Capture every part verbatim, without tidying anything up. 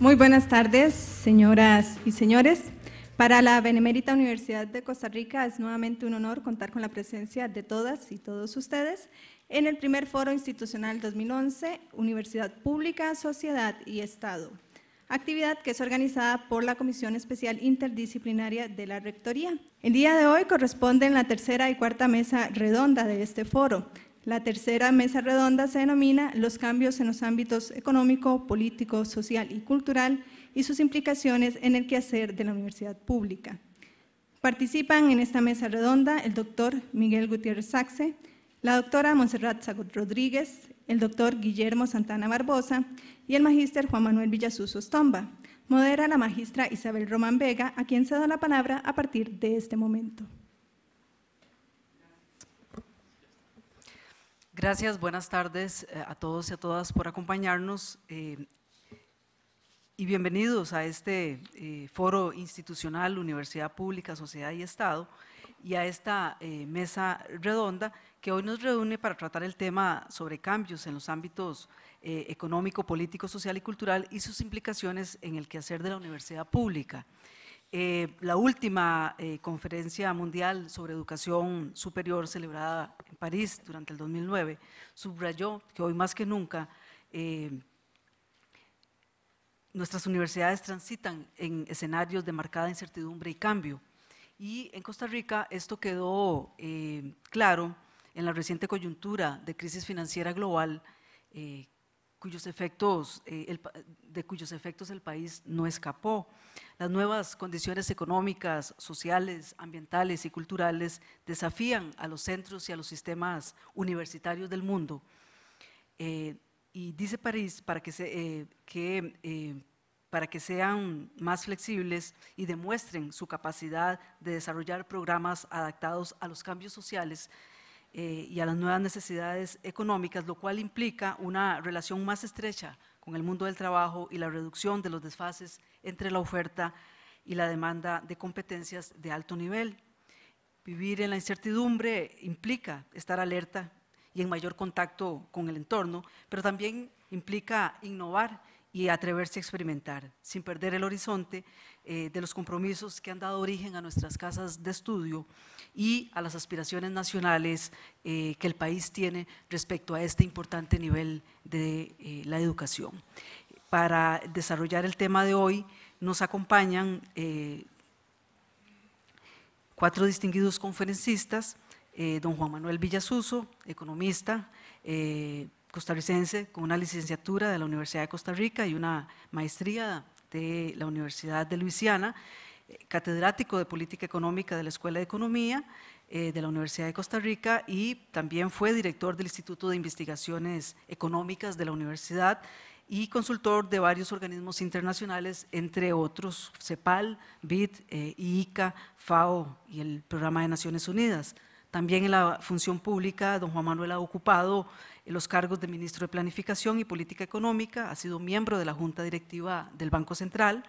Muy buenas tardes, señoras y señores. Para la Benemérita Universidad de Costa Rica es nuevamente un honor contar con la presencia de todas y todos ustedes en el primer Foro Institucional dos mil once, Universidad Pública, Sociedad y Estado, actividad que es organizada por la Comisión Especial Interdisciplinaria de la Rectoría. El día de hoy corresponden la tercera y cuarta mesa redonda de este foro. La tercera mesa redonda se denomina Los cambios en los ámbitos económico, político, social y cultural y sus implicaciones en el quehacer de la universidad pública. Participan en esta mesa redonda el doctor Miguel Gutiérrez Saxe, la doctora Monserrat Sagot Rodríguez, el doctor Guillermo Santana Barbosa y el magíster Juan Manuel Villasuso Estomba. Modera la magistra Isabel Román Vega, a quien cedo la palabra a partir de este momento. Gracias, buenas tardes a todos y a todas por acompañarnos eh, y bienvenidos a este eh, foro institucional Universidad Pública, Sociedad y Estado y a esta eh, mesa redonda que hoy nos reúne para tratar el tema sobre cambios en los ámbitos eh, económico, político, social y cultural y sus implicaciones en el quehacer de la universidad pública. Eh, la última eh, conferencia mundial sobre educación superior celebrada en París durante el dos mil nueve subrayó que hoy más que nunca eh, nuestras universidades transitan en escenarios de marcada incertidumbre y cambio. Y en Costa Rica esto quedó eh, claro en la reciente coyuntura de crisis financiera global, eh, cuyos efectos, eh, el, de cuyos efectos el país no escapó. Las nuevas condiciones económicas, sociales, ambientales y culturales desafían a los centros y a los sistemas universitarios del mundo. Eh, y dice París para que, se, eh, que, eh, para que sean más flexibles y demuestren su capacidad de desarrollar programas adaptados a los cambios sociales Eh, y a las nuevas necesidades económicas, lo cual implica una relación más estrecha con el mundo del trabajo y la reducción de los desfases entre la oferta y la demanda de competencias de alto nivel. Vivir en la incertidumbre implica estar alerta y en mayor contacto con el entorno, pero también implica innovar y atreverse a experimentar, sin perder el horizonte eh, de los compromisos que han dado origen a nuestras casas de estudio y a las aspiraciones nacionales eh, que el país tiene respecto a este importante nivel de eh, la educación. Para desarrollar el tema de hoy nos acompañan eh, cuatro distinguidos conferencistas, eh, don Juan Manuel Villasuso, economista, eh, costarricense con una licenciatura de la Universidad de Costa Rica y una maestría de la Universidad de Luisiana, catedrático de Política Económica de la Escuela de Economía eh, de la Universidad de Costa Rica y también fue director del Instituto de Investigaciones Económicas de la Universidad y consultor de varios organismos internacionales, entre otros CEPAL, B I D, eh, ICA, FAO y el Programa de Naciones Unidas. También en la función pública, don Juan Manuel ha ocupado los cargos de Ministro de Planificación y Política Económica, ha sido miembro de la Junta Directiva del Banco Central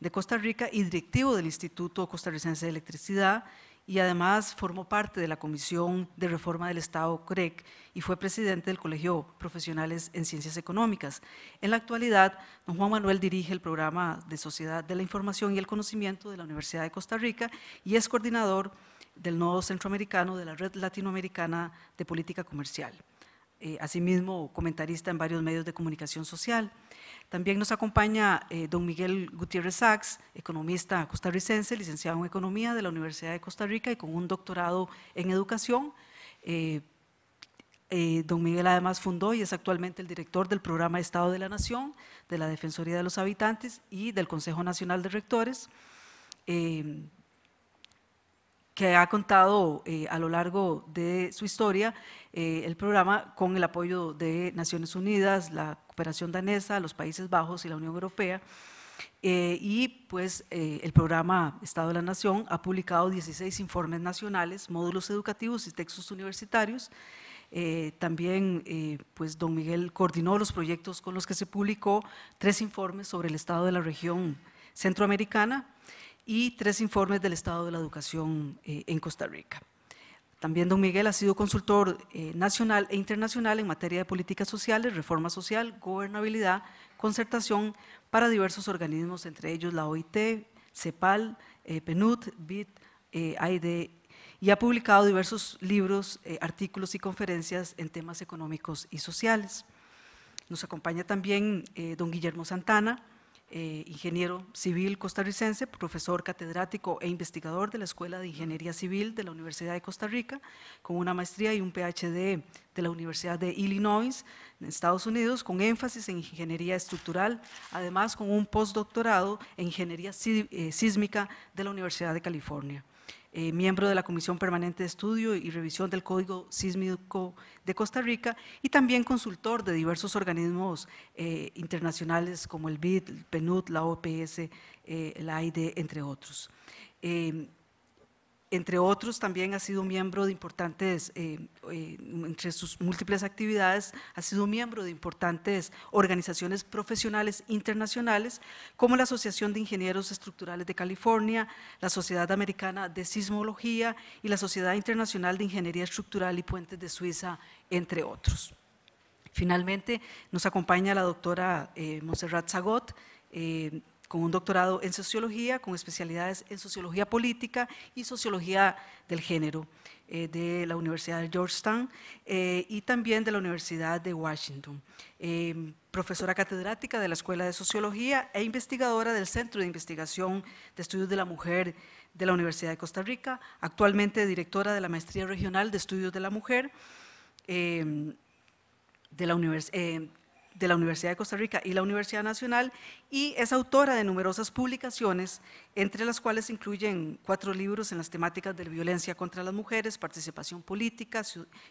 de Costa Rica y directivo del Instituto Costarricense de Electricidad y además formó parte de la Comisión de Reforma del Estado C R E C y fue presidente del Colegio Profesionales en Ciencias Económicas. En la actualidad, don Juan Manuel dirige el Programa de Sociedad de la Información y el Conocimiento de la Universidad de Costa Rica y es coordinador del Nodo Centroamericano de la Red Latinoamericana de Política Comercial. Eh, asimismo, comentarista en varios medios de comunicación social. También nos acompaña eh, don Miguel Gutiérrez Saxe, economista costarricense, licenciado en Economía de la Universidad de Costa Rica y con un doctorado en Educación. Eh, Eh, don Miguel además fundó y es actualmente el director del Programa Estado de la Nación, de la Defensoría de los Habitantes y del Consejo Nacional de Rectores, eh, que ha contado eh, a lo largo de su historia eh, el programa con el apoyo de Naciones Unidas, la cooperación danesa, los Países Bajos y la Unión Europea. Eh, y pues eh, el programa Estado de la Nación ha publicado dieciséis informes nacionales, módulos educativos y textos universitarios. Eh, también, eh, pues, don Miguel coordinó los proyectos con los que se publicó tres informes sobre el estado de la región centroamericana y tres informes del estado de la educación eh, en Costa Rica. También don Miguel ha sido consultor eh, nacional e internacional en materia de políticas sociales, reforma social, gobernabilidad, concertación para diversos organismos, entre ellos la O I T, CEPAL, eh, P N U D, B I D, eh, A I D, y ha publicado diversos libros, eh, artículos y conferencias en temas económicos y sociales. Nos acompaña también eh, don Guillermo Santana, eh, ingeniero civil costarricense, profesor catedrático e investigador de la Escuela de Ingeniería Civil de la Universidad de Costa Rica, con una maestría y un P H D de la Universidad de Illinois, en Estados Unidos, con énfasis en ingeniería estructural, además con un postdoctorado en ingeniería sísmica de la Universidad de California. Eh, miembro de la Comisión Permanente de Estudio y Revisión del Código Sísmico de Costa Rica y también consultor de diversos organismos eh, internacionales como el B I D, el P N U D, la O P S, eh, la A I D, entre otros. Eh, entre otros, también ha sido miembro de importantes, eh, eh, entre sus múltiples actividades, ha sido miembro de importantes organizaciones profesionales internacionales, como la Asociación de Ingenieros Estructurales de California, la Sociedad Americana de Sismología y la Sociedad Internacional de Ingeniería Estructural y Puentes de Suiza, entre otros. Finalmente, nos acompaña la doctora eh, Monserrat Sagot, eh, con un doctorado en Sociología, con especialidades en Sociología Política y Sociología del Género eh, de la Universidad de Georgetown eh, y también de la Universidad de Washington. Eh, profesora catedrática de la Escuela de Sociología e investigadora del Centro de Investigación de Estudios de la Mujer de la Universidad de Costa Rica, actualmente directora de la Maestría Regional de Estudios de la Mujer eh, de la Universidad eh, de la Universidad de Costa Rica y la Universidad Nacional, y es autora de numerosas publicaciones, entre las cuales incluyen cuatro libros en las temáticas de violencia contra las mujeres, participación política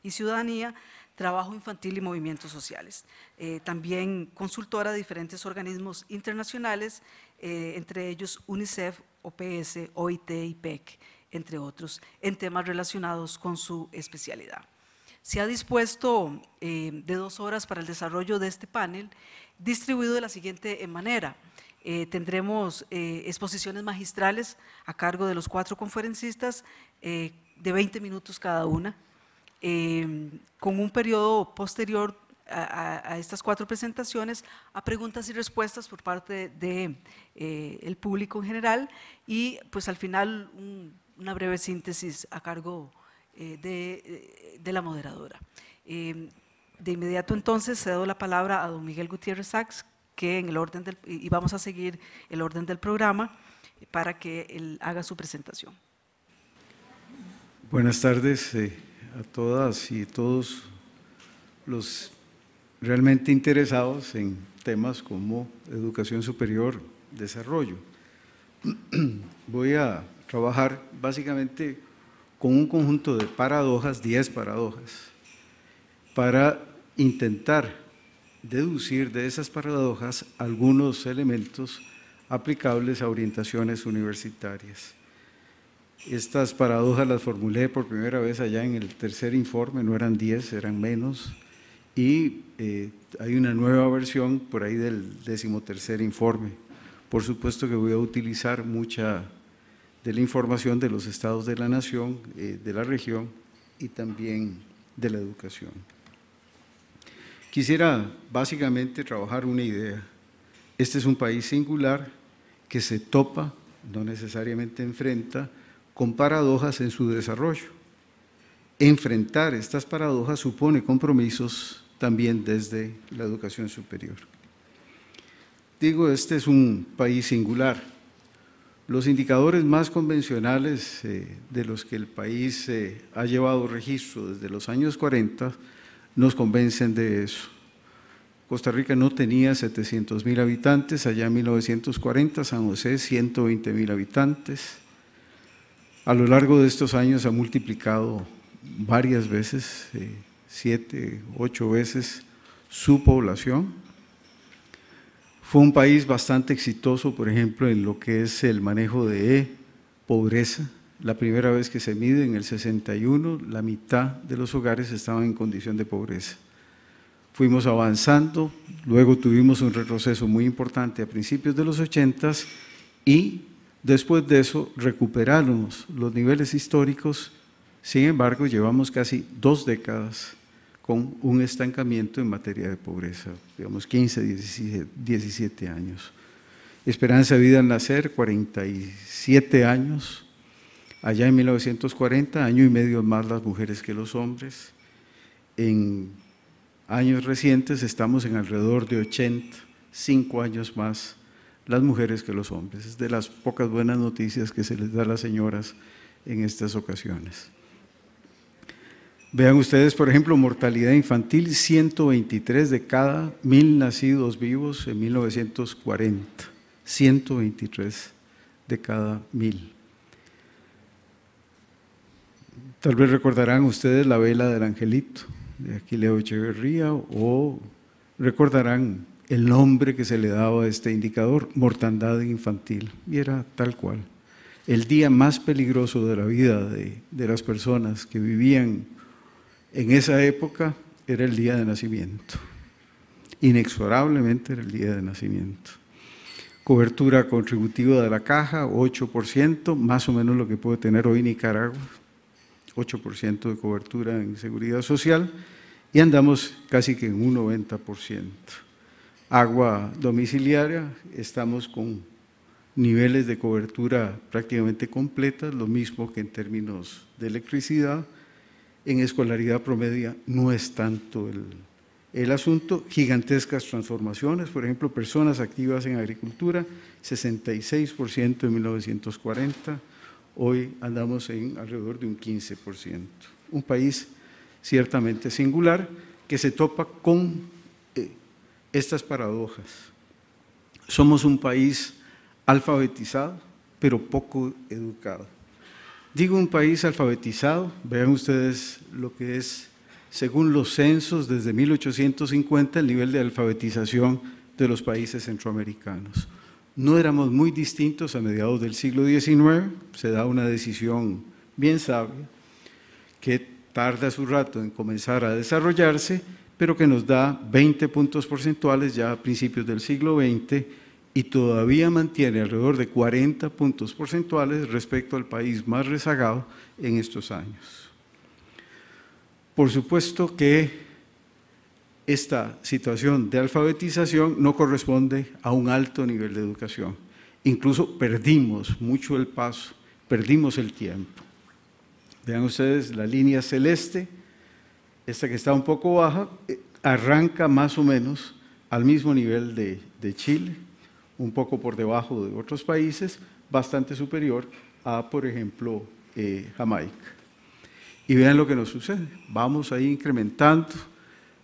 y ciudadanía, trabajo infantil y movimientos sociales. Eh, también consultora de diferentes organismos internacionales, eh, entre ellos UNICEF, O P S, O I T y P E C, entre otros, en temas relacionados con su especialidad. Se ha dispuesto eh, de dos horas para el desarrollo de este panel, distribuido de la siguiente manera. Eh, tendremos eh, exposiciones magistrales a cargo de los cuatro conferencistas eh, de veinte minutos cada una, eh, con un periodo posterior a, a, a estas cuatro presentaciones a preguntas y respuestas por parte del de, eh, público en general, y pues al final un, una breve síntesis a cargo De, de la moderadora. Eh, de inmediato entonces cedo la palabra a don Miguel Gutiérrez Saxe, que en el orden del, y vamos a seguir el orden del programa para que él haga su presentación. Buenas tardes eh, a todas y todos los realmente interesados en temas como educación superior, desarrollo. Voy a trabajar básicamente con un conjunto de paradojas, diez paradojas, para intentar deducir de esas paradojas algunos elementos aplicables a orientaciones universitarias. Estas paradojas las formulé por primera vez allá en el tercer informe, no eran diez, eran menos, y eh, hay una nueva versión por ahí del decimotercer informe. Por supuesto que voy a utilizar mucha de la información de los estados de la nación, eh, de la región y también de la educación. Quisiera básicamente trabajar una idea. Este es un país singular que se topa, no necesariamente enfrenta, con paradojas en su desarrollo. Enfrentar estas paradojas supone compromisos también desde la educación superior. Digo, este es un país singular. Los indicadores más convencionales eh, de los que el país eh, ha llevado registro desde los años cuarenta nos convencen de eso. Costa Rica no tenía setecientos mil habitantes, allá en mil novecientos cuarenta, San José ciento veinte mil habitantes. A lo largo de estos años ha multiplicado varias veces, eh, siete, ocho veces su población. Fue un país bastante exitoso, por ejemplo, en lo que es el manejo de pobreza. La primera vez que se mide, en el sesenta y uno, la mitad de los hogares estaban en condición de pobreza. Fuimos avanzando, luego tuvimos un retroceso muy importante a principios de los ochenta y después de eso recuperamos los niveles históricos. Sin embargo, llevamos casi dos décadas con un estancamiento en materia de pobreza, digamos quince, diecisiete años. Esperanza de vida al nacer, cuarenta y siete años. Allá en mil novecientos cuarenta, año y medio más las mujeres que los hombres. En años recientes estamos en alrededor de ochenta, cinco años más las mujeres que los hombres. Es de las pocas buenas noticias que se les da a las señoras en estas ocasiones. Vean ustedes, por ejemplo, mortalidad infantil, ciento veintitrés de cada mil nacidos vivos en mil novecientos cuarenta, ciento veintitrés de cada mil. Tal vez recordarán ustedes la vela del angelito de Aquileo Echeverría, o recordarán el nombre que se le daba a este indicador, mortandad infantil, y era tal cual. El día más peligroso de la vida de, de las personas que vivían en esa época era el día de nacimiento. Inexorablemente era el día de nacimiento. Cobertura contributiva de la caja, ocho por ciento, más o menos lo que puede tener hoy Nicaragua, ocho por ciento de cobertura en seguridad social, y andamos casi que en un noventa por ciento. Agua domiciliaria, estamos con niveles de cobertura prácticamente completas, lo mismo que en términos de electricidad. En escolaridad promedia no es tanto el, el asunto. Gigantescas transformaciones, por ejemplo, personas activas en agricultura, sesenta y seis por ciento en mil novecientos cuarenta, hoy andamos en alrededor de un quince por ciento. Un país ciertamente singular que se topa con eh, estas paradojas. Somos un país alfabetizado, pero poco educado. Digo un país alfabetizado, vean ustedes lo que es, según los censos, desde mil ochocientos cincuenta, el nivel de alfabetización de los países centroamericanos. No éramos muy distintos a mediados del siglo diecinueve, se da una decisión bien sabia, que tarda su rato en comenzar a desarrollarse, pero que nos da veinte puntos porcentuales ya a principios del siglo veinte, y todavía mantiene alrededor de cuarenta puntos porcentuales respecto al país más rezagado en estos años. Por supuesto que esta situación de alfabetización no corresponde a un alto nivel de educación. Incluso perdimos mucho el paso, perdimos el tiempo. Vean ustedes la línea celeste, esta que está un poco baja, arranca más o menos al mismo nivel de, de Chile, un poco por debajo de otros países, bastante superior a, por ejemplo, eh, Jamaica. Y vean lo que nos sucede, vamos ahí incrementando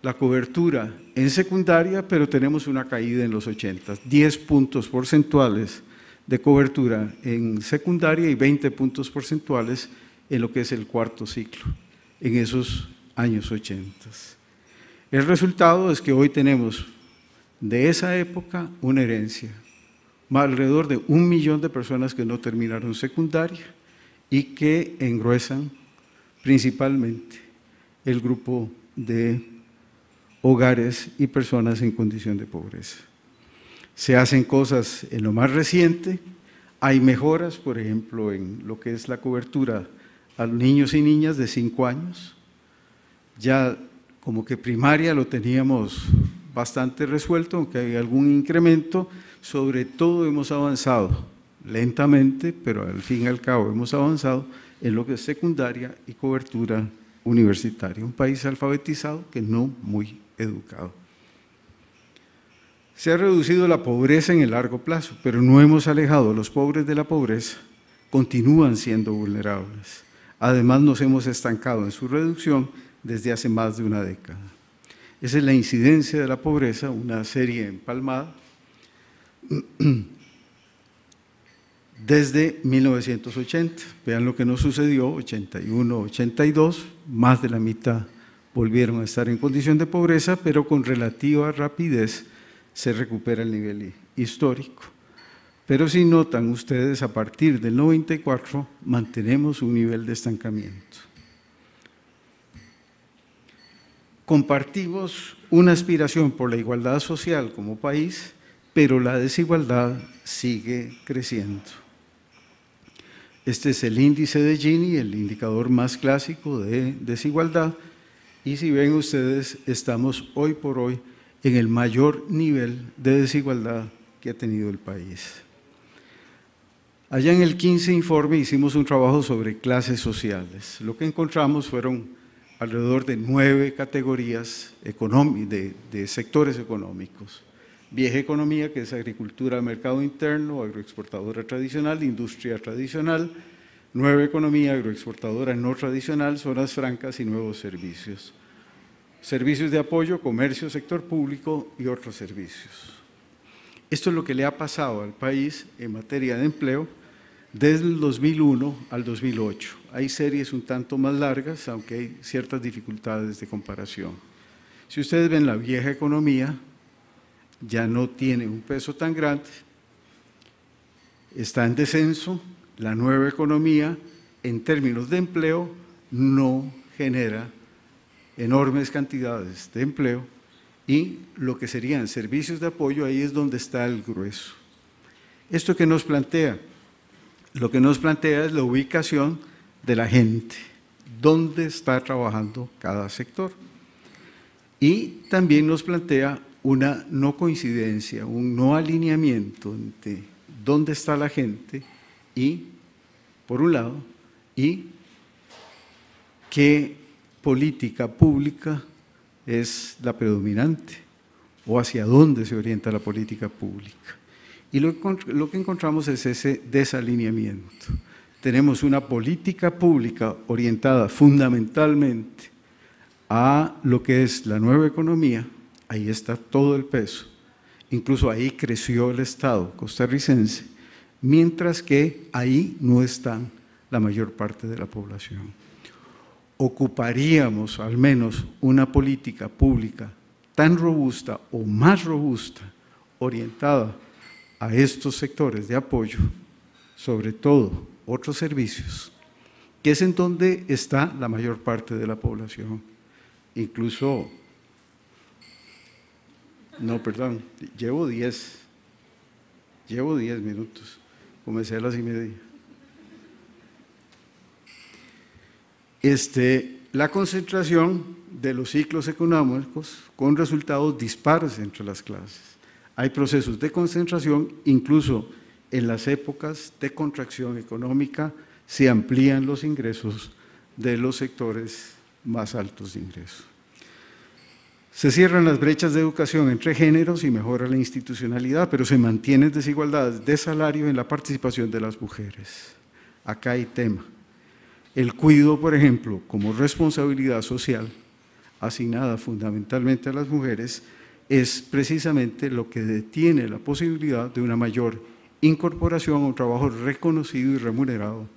la cobertura en secundaria, pero tenemos una caída en los ochenta, diez puntos porcentuales de cobertura en secundaria y veinte puntos porcentuales en lo que es el cuarto ciclo, en esos años ochenta. El resultado es que hoy tenemos de esa época una herencia, alrededor de un millón de personas que no terminaron secundaria y que engruesan principalmente el grupo de hogares y personas en condición de pobreza. Se hacen cosas en lo más reciente, hay mejoras, por ejemplo, en lo que es la cobertura a niños y niñas de cinco años, ya como que primaria lo teníamos bastante resuelto, aunque hay algún incremento, sobre todo hemos avanzado lentamente, pero al fin y al cabo hemos avanzado en lo que es secundaria y cobertura universitaria. Un país alfabetizado que no muy educado. Se ha reducido la pobreza en el largo plazo, pero no hemos alejado a los pobres de la pobreza, continúan siendo vulnerables. Además, nos hemos estancado en su reducción desde hace más de una década. Esa es la incidencia de la pobreza, una serie empalmada, desde mil novecientos ochenta. Vean lo que nos sucedió, ochenta y uno, ochenta y dos, más de la mitad volvieron a estar en condición de pobreza, pero con relativa rapidez se recupera el nivel histórico. Pero si notan ustedes, a partir del noventa y cuatro mantenemos un nivel de estancamiento. Compartimos una aspiración por la igualdad social como país, pero la desigualdad sigue creciendo. Este es el índice de Gini, el indicador más clásico de desigualdad, Y si ven ustedes, estamos hoy por hoy en el mayor nivel de desigualdad que ha tenido el país. Allá en el quince informe hicimos un trabajo sobre clases sociales. Lo que encontramos fueron alrededor de nueve categorías de, de sectores económicos. Vieja economía, que es agricultura, mercado interno, agroexportadora tradicional, industria tradicional, nueva economía, agroexportadora no tradicional, zonas francas y nuevos servicios. Servicios de apoyo, comercio, sector público y otros servicios. Esto es lo que le ha pasado al país en materia de empleo desde el dos mil uno al dos mil ocho. Hay series un tanto más largas, aunque hay ciertas dificultades de comparación. Si ustedes ven la vieja economía, ya no tiene un peso tan grande, está en descenso. La nueva economía, en términos de empleo, no genera enormes cantidades de empleo, y lo que serían servicios de apoyo, ahí es donde está el grueso. ¿Esto qué nos plantea? Lo que nos plantea es la ubicación de la gente, dónde está trabajando cada sector. Y también nos plantea una no coincidencia, un no alineamiento entre dónde está la gente y, por un lado, y qué política pública es la predominante o hacia dónde se orienta la política pública. Y lo, lo que encontramos es ese desalineamiento. Tenemos una política pública orientada fundamentalmente a lo que es la nueva economía, ahí está todo el peso, incluso ahí creció el Estado costarricense, mientras que ahí no están la mayor parte de la población. Ocuparíamos al menos una política pública tan robusta o más robusta, orientada a estos sectores de apoyo, sobre todo otros servicios, que es en donde está la mayor parte de la población. Incluso, no, perdón, llevo diez, llevo diez minutos. Comencé a las y media. Este, la concentración de los ciclos económicos con resultados dispares entre las clases. Hay procesos de concentración, incluso en las épocas de contracción económica se amplían los ingresos de los sectores más altos de ingreso. Se cierran las brechas de educación entre géneros y mejora la institucionalidad, pero se mantienen desigualdades de salario en la participación de las mujeres. Acá hay tema. El cuidado, por ejemplo, como responsabilidad social asignada fundamentalmente a las mujeres, es precisamente lo que detiene la posibilidad de una mayor incorporación a un trabajo reconocido y remunerado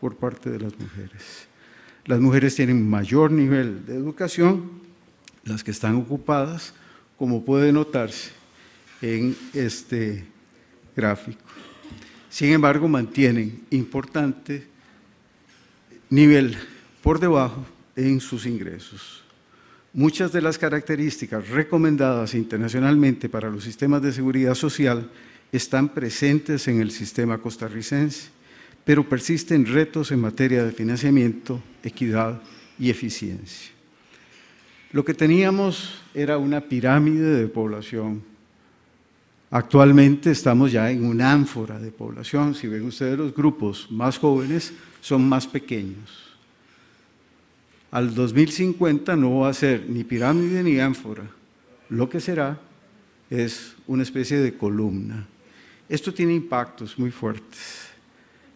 por parte de las mujeres. Las mujeres tienen mayor nivel de educación, las que están ocupadas, como puede notarse en este gráfico. Sin embargo, mantienen importante nivel por debajo en sus ingresos. Muchas de las características recomendadas internacionalmente para los sistemas de seguridad social están presentes en el sistema costarricense, pero persisten retos en materia de financiamiento, equidad y eficiencia. Lo que teníamos era una pirámide de población. Actualmente estamos ya en una ánfora de población. Si ven ustedes, los grupos más jóvenes son más pequeños. Al dos mil cincuenta no va a ser ni pirámide ni ánfora. Lo que será es una especie de columna. Esto tiene impactos muy fuertes.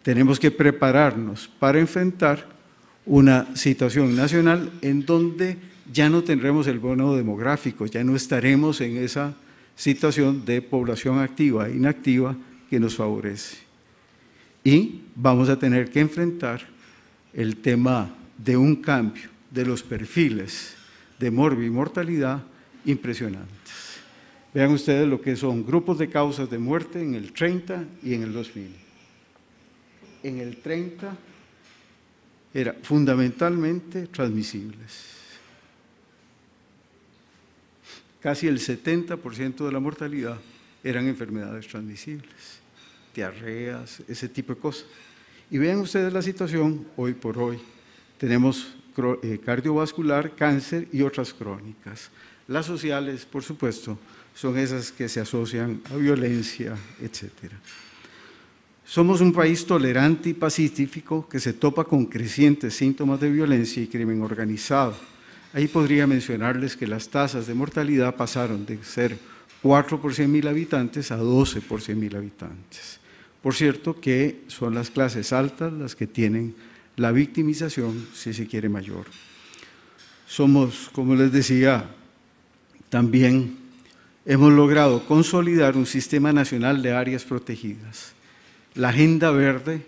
Tenemos que prepararnos para enfrentar una situación nacional en donde ya no tendremos el bono demográfico, ya no estaremos en esa situación de población activa e inactiva que nos favorece. Y vamos a tener que enfrentar el tema de un cambio de los perfiles de morbimortalidad impresionantes. Vean ustedes lo que son grupos de causas de muerte en el treinta y en el dos mil. En el treinta era fundamentalmente transmisibles. Casi el setenta por ciento de la mortalidad eran enfermedades transmisibles, diarreas, ese tipo de cosas. Y vean ustedes la situación hoy por hoy. Tenemos cardiovascular, cáncer y otras crónicas. Las sociales, por supuesto, son esas que se asocian a violencia, etcétera. Somos un país tolerante y pacífico que se topa con crecientes síntomas de violencia y crimen organizado. Ahí podría mencionarles que las tasas de mortalidad pasaron de ser cuatro por cien mil habitantes a doce por cien mil habitantes. Por cierto que son las clases altas las que tienen la victimización, si se quiere, mayor. Somos, como les decía, también hemos logrado consolidar un sistema nacional de áreas protegidas. La agenda verde,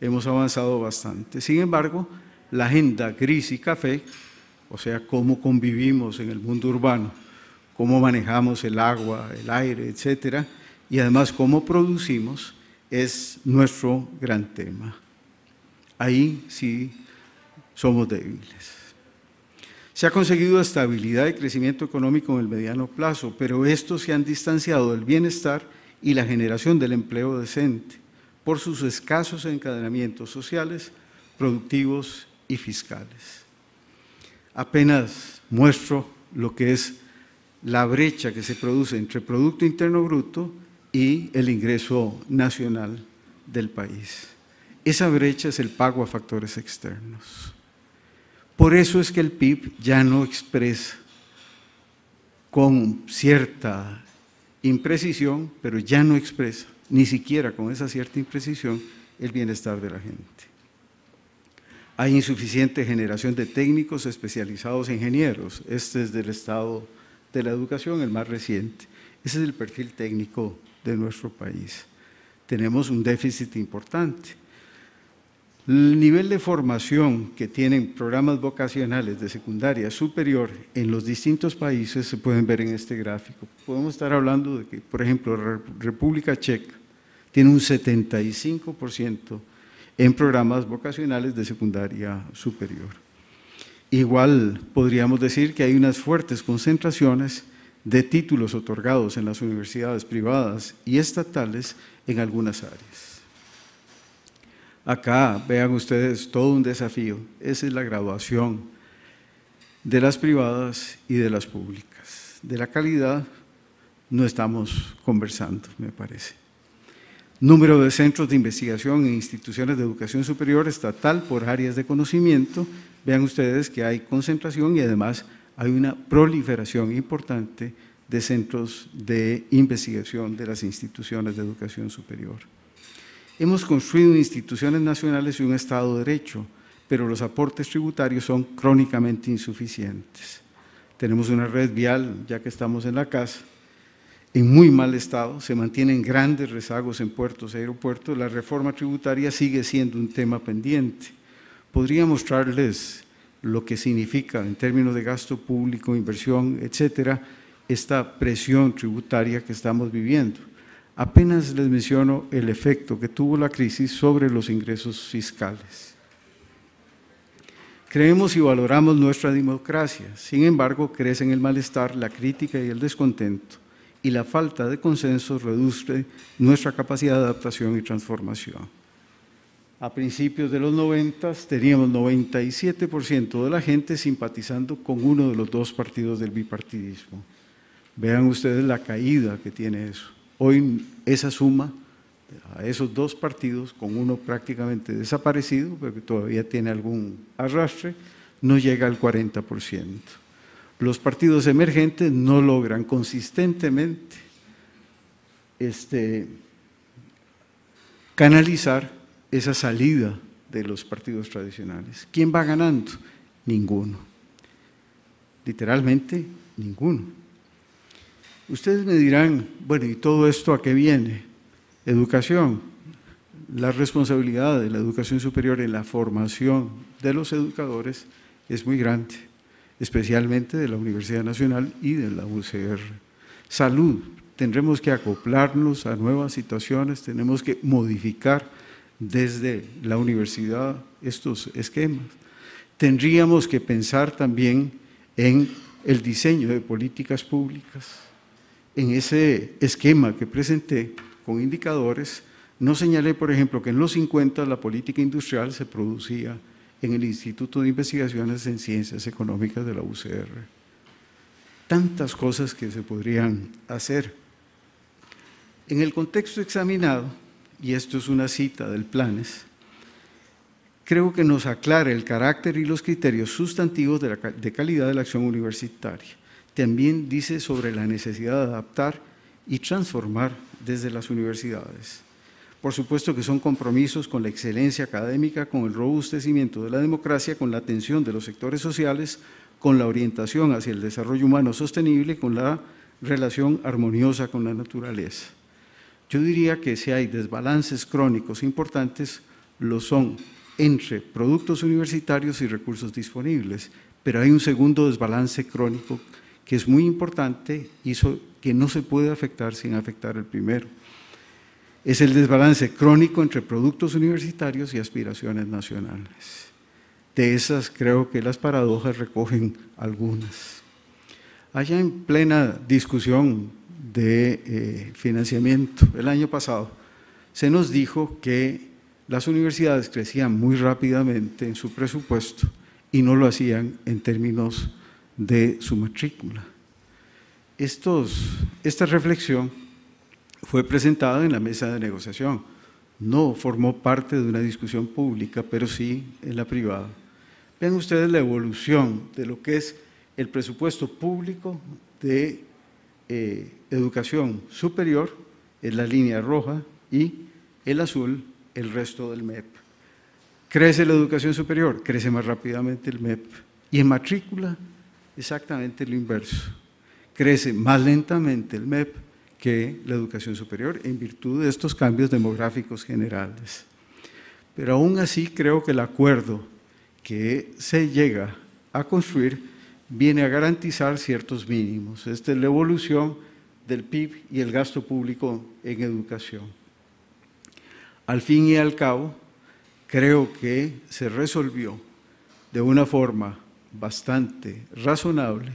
hemos avanzado bastante. Sin embargo, la agenda gris y café, o sea, cómo convivimos en el mundo urbano, cómo manejamos el agua, el aire, etcétera, y además cómo producimos, es nuestro gran tema. Ahí sí somos débiles. Se ha conseguido estabilidad y crecimiento económico en el mediano plazo, pero estos se han distanciado del bienestar y la generación del empleo decente por sus escasos encadenamientos sociales, productivos y fiscales. Apenas muestro lo que es la brecha que se produce entre Producto Interno Bruto y el ingreso nacional del país. Esa brecha es el pago a factores externos. Por eso es que el P I B ya no expresa con cierta imprecisión, pero ya no expresa, ni siquiera con esa cierta imprecisión, el bienestar de la gente. Hay insuficiente generación de técnicos especializados e ingenieros. Este es del Estado de la Educación, el más reciente. Ese es el perfil técnico de nuestro país. Tenemos un déficit importante. El nivel de formación que tienen programas vocacionales de secundaria superior en los distintos países se pueden ver en este gráfico. Podemos estar hablando de que, por ejemplo, República Checa tiene un setenta y cinco por ciento en programas vocacionales de secundaria superior. Igual podríamos decir que hay unas fuertes concentraciones de títulos otorgados en las universidades privadas y estatales en algunas áreas. Acá vean ustedes todo un desafío, esa es la graduación de las privadas y de las públicas. De la calidad no estamos conversando, me parece. Número de centros de investigación en instituciones de educación superior estatal por áreas de conocimiento, vean ustedes que hay concentración y además hay una proliferación importante de centros de investigación de las instituciones de educación superior. Hemos construido instituciones nacionales y un Estado de Derecho, pero los aportes tributarios son crónicamente insuficientes. Tenemos una red vial, ya que estamos en la casa, en muy mal estado, se mantienen grandes rezagos en puertos y aeropuertos, la reforma tributaria sigue siendo un tema pendiente. Podría mostrarles lo que significa en términos de gasto público, inversión, etcétera, esta presión tributaria que estamos viviendo. Apenas les menciono el efecto que tuvo la crisis sobre los ingresos fiscales. Creemos y valoramos nuestra democracia, sin embargo, crecen el malestar, la crítica y el descontento, y la falta de consenso reduce nuestra capacidad de adaptación y transformación. A principios de los noventa teníamos noventa y siete por ciento de la gente simpatizando con uno de los dos partidos del bipartidismo. Vean ustedes la caída que tiene eso. Hoy esa suma a esos dos partidos, con uno prácticamente desaparecido, pero que todavía tiene algún arrastre, no llega al cuarenta por ciento. Los partidos emergentes no logran consistentemente este, canalizar esa salida de los partidos tradicionales. ¿Quién va ganando? Ninguno. Literalmente, ninguno. Ustedes me dirán, bueno, ¿y todo esto a qué viene? Educación, la responsabilidad de la educación superior en la formación de los educadores es muy grande, especialmente de la Universidad Nacional y de la U C R. Salud, tendremos que acoplarnos a nuevas situaciones, tenemos que modificar desde la universidad estos esquemas. Tendríamos que pensar también en el diseño de políticas públicas. En ese esquema que presenté con indicadores, no señalé, por ejemplo, que en los cincuenta la política industrial se producía en el Instituto de Investigaciones en Ciencias Económicas de la U C R. Tantas cosas que se podrían hacer. En el contexto examinado, y esto es una cita del Planes, creo que nos aclara el carácter y los criterios sustantivos de, la, de calidad de la acción universitaria. También dice sobre la necesidad de adaptar y transformar desde las universidades. Por supuesto que son compromisos con la excelencia académica, con el robustecimiento de la democracia, con la atención de los sectores sociales, con la orientación hacia el desarrollo humano sostenible, con la relación armoniosa con la naturaleza. Yo diría que si hay desbalances crónicos importantes, lo son entre productos universitarios y recursos disponibles, pero hay un segundo desbalance crónico que es muy importante y que no se puede afectar sin afectar el primero. Es el desbalance crónico entre productos universitarios y aspiraciones nacionales. De esas creo que las paradojas recogen algunas. Allá en plena discusión de eh, financiamiento el año pasado, se nos dijo que las universidades crecían muy rápidamente en su presupuesto y no lo hacían en términos de su matrícula. Estos, esta reflexión fue presentada en la mesa de negociación, no formó parte de una discusión pública, pero sí en la privada. Vean ustedes la evolución de lo que es el presupuesto público de eh, educación superior, en la línea roja, y el azul, el resto del M E P. Crece la educación superior, crece más rápidamente el M E P, y en matrícula exactamente lo inverso, crece más lentamente el M E P que la educación superior en virtud de estos cambios demográficos generales. Pero aún así creo que el acuerdo que se llega a construir viene a garantizar ciertos mínimos. Esta es la evolución del P I B y el gasto público en educación. Al fin y al cabo, creo que se resolvió de una forma bastante razonable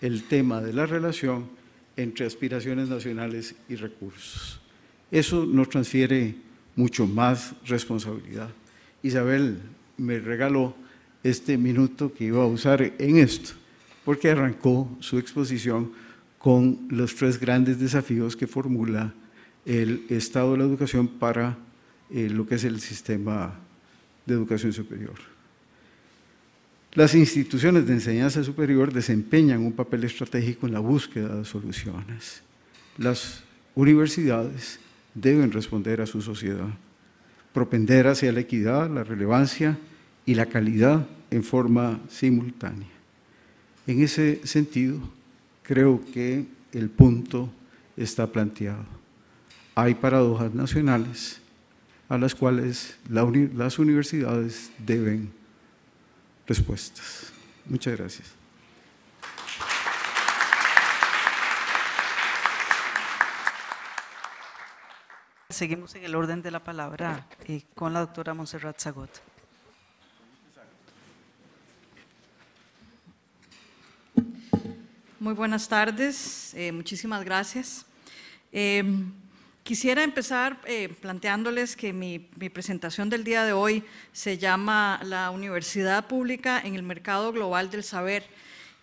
el tema de la relación entre aspiraciones nacionales y recursos. Eso nos transfiere mucho más responsabilidad. Isabel me regaló este minuto que iba a usar en esto, porque arrancó su exposición con los tres grandes desafíos que formula el Estado de la Educación para eh, lo que es el sistema de educación superior. Las instituciones de enseñanza superior desempeñan un papel estratégico en la búsqueda de soluciones. Las universidades deben responder a su sociedad, propender hacia la equidad, la relevancia y la calidad en forma simultánea. En ese sentido, creo que el punto está planteado. Hay paradojas nacionales a las cuales la uni- las universidades deben respuestas. Muchas gracias. Seguimos en el orden de la palabra eh, con la doctora Monserrat Sagot. Muy buenas tardes, eh, muchísimas gracias. Eh, Quisiera empezar eh, planteándoles que mi, mi presentación del día de hoy se llama La Universidad Pública en el Mercado Global del Saber,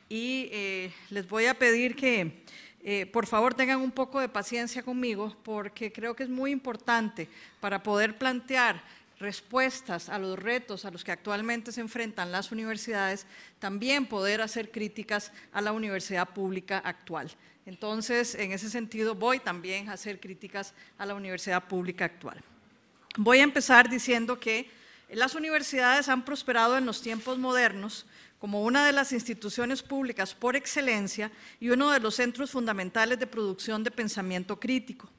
y eh, les voy a pedir que eh, por favor tengan un poco de paciencia conmigo, porque creo que es muy importante para poder plantear respuestas a los retos a los que actualmente se enfrentan las universidades, también poder hacer críticas a la universidad pública actual. Entonces, en ese sentido, voy también a hacer críticas a la universidad pública actual. Voy a empezar diciendo que las universidades han prosperado en los tiempos modernos como una de las instituciones públicas por excelencia y uno de los centros fundamentales de producción de pensamiento crítico.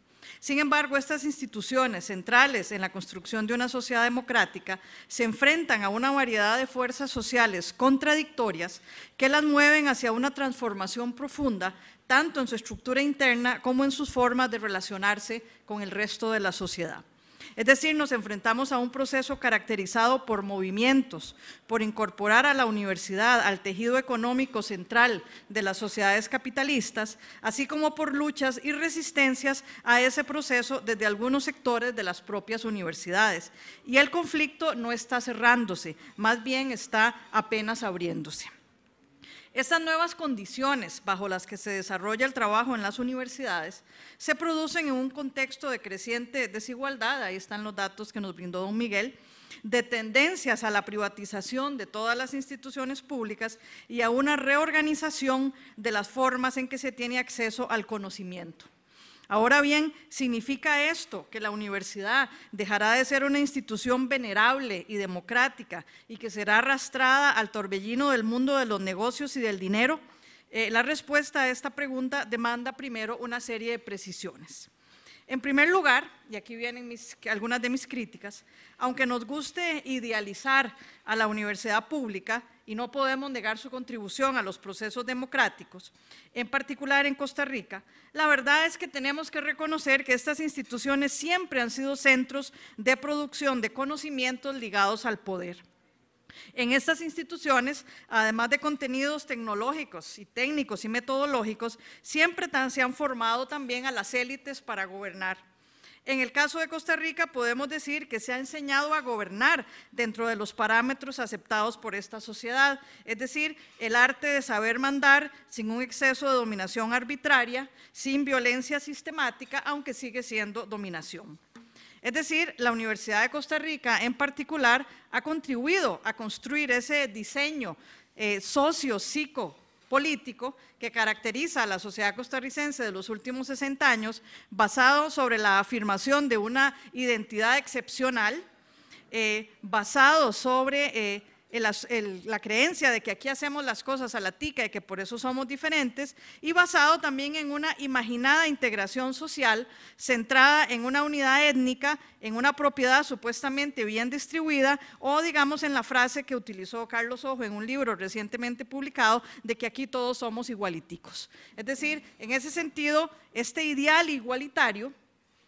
Sin embargo, estas instituciones centrales en la construcción de una sociedad democrática se enfrentan a una variedad de fuerzas sociales contradictorias que las mueven hacia una transformación profunda, tanto en su estructura interna como en sus formas de relacionarse con el resto de la sociedad. Es decir, nos enfrentamos a un proceso caracterizado por movimientos, por incorporar a la universidad al tejido económico central de las sociedades capitalistas, así como por luchas y resistencias a ese proceso desde algunos sectores de las propias universidades. Y el conflicto no está cerrándose, más bien está apenas abriéndose. Estas nuevas condiciones bajo las que se desarrolla el trabajo en las universidades se producen en un contexto de creciente desigualdad, ahí están los datos que nos brindó don Miguel, de tendencias a la privatización de todas las instituciones públicas y a una reorganización de las formas en que se tiene acceso al conocimiento. Ahora bien, ¿significa esto que la universidad dejará de ser una institución venerable y democrática y que será arrastrada al torbellino del mundo de los negocios y del dinero? Eh, la respuesta a esta pregunta demanda primero una serie de precisiones. En primer lugar, y aquí vienen mis, algunas de mis críticas, aunque nos guste idealizar a la universidad pública, y no podemos negar su contribución a los procesos democráticos, en particular en Costa Rica, la verdad es que tenemos que reconocer que estas instituciones siempre han sido centros de producción de conocimientos ligados al poder. En estas instituciones, además de contenidos tecnológicos y técnicos y metodológicos, siempre tan, se han formado también a las élites para gobernar. En el caso de Costa Rica podemos decir que se ha enseñado a gobernar dentro de los parámetros aceptados por esta sociedad, es decir, el arte de saber mandar sin un exceso de dominación arbitraria, sin violencia sistemática, aunque sigue siendo dominación. Es decir, la Universidad de Costa Rica en particular ha contribuido a construir ese diseño eh, socio-psico político que caracteriza a la sociedad costarricense de los últimos sesenta años, basado sobre la afirmación de una identidad excepcional, eh, basado sobre eh, el, el, la creencia de que aquí hacemos las cosas a la tica y que por eso somos diferentes, y basado también en una imaginada integración social centrada en una unidad étnica, en una propiedad supuestamente bien distribuida, o digamos en la frase que utilizó Carlos Ojo en un libro recientemente publicado de que aquí todos somos igualiticos. Es decir, en ese sentido, este ideal igualitario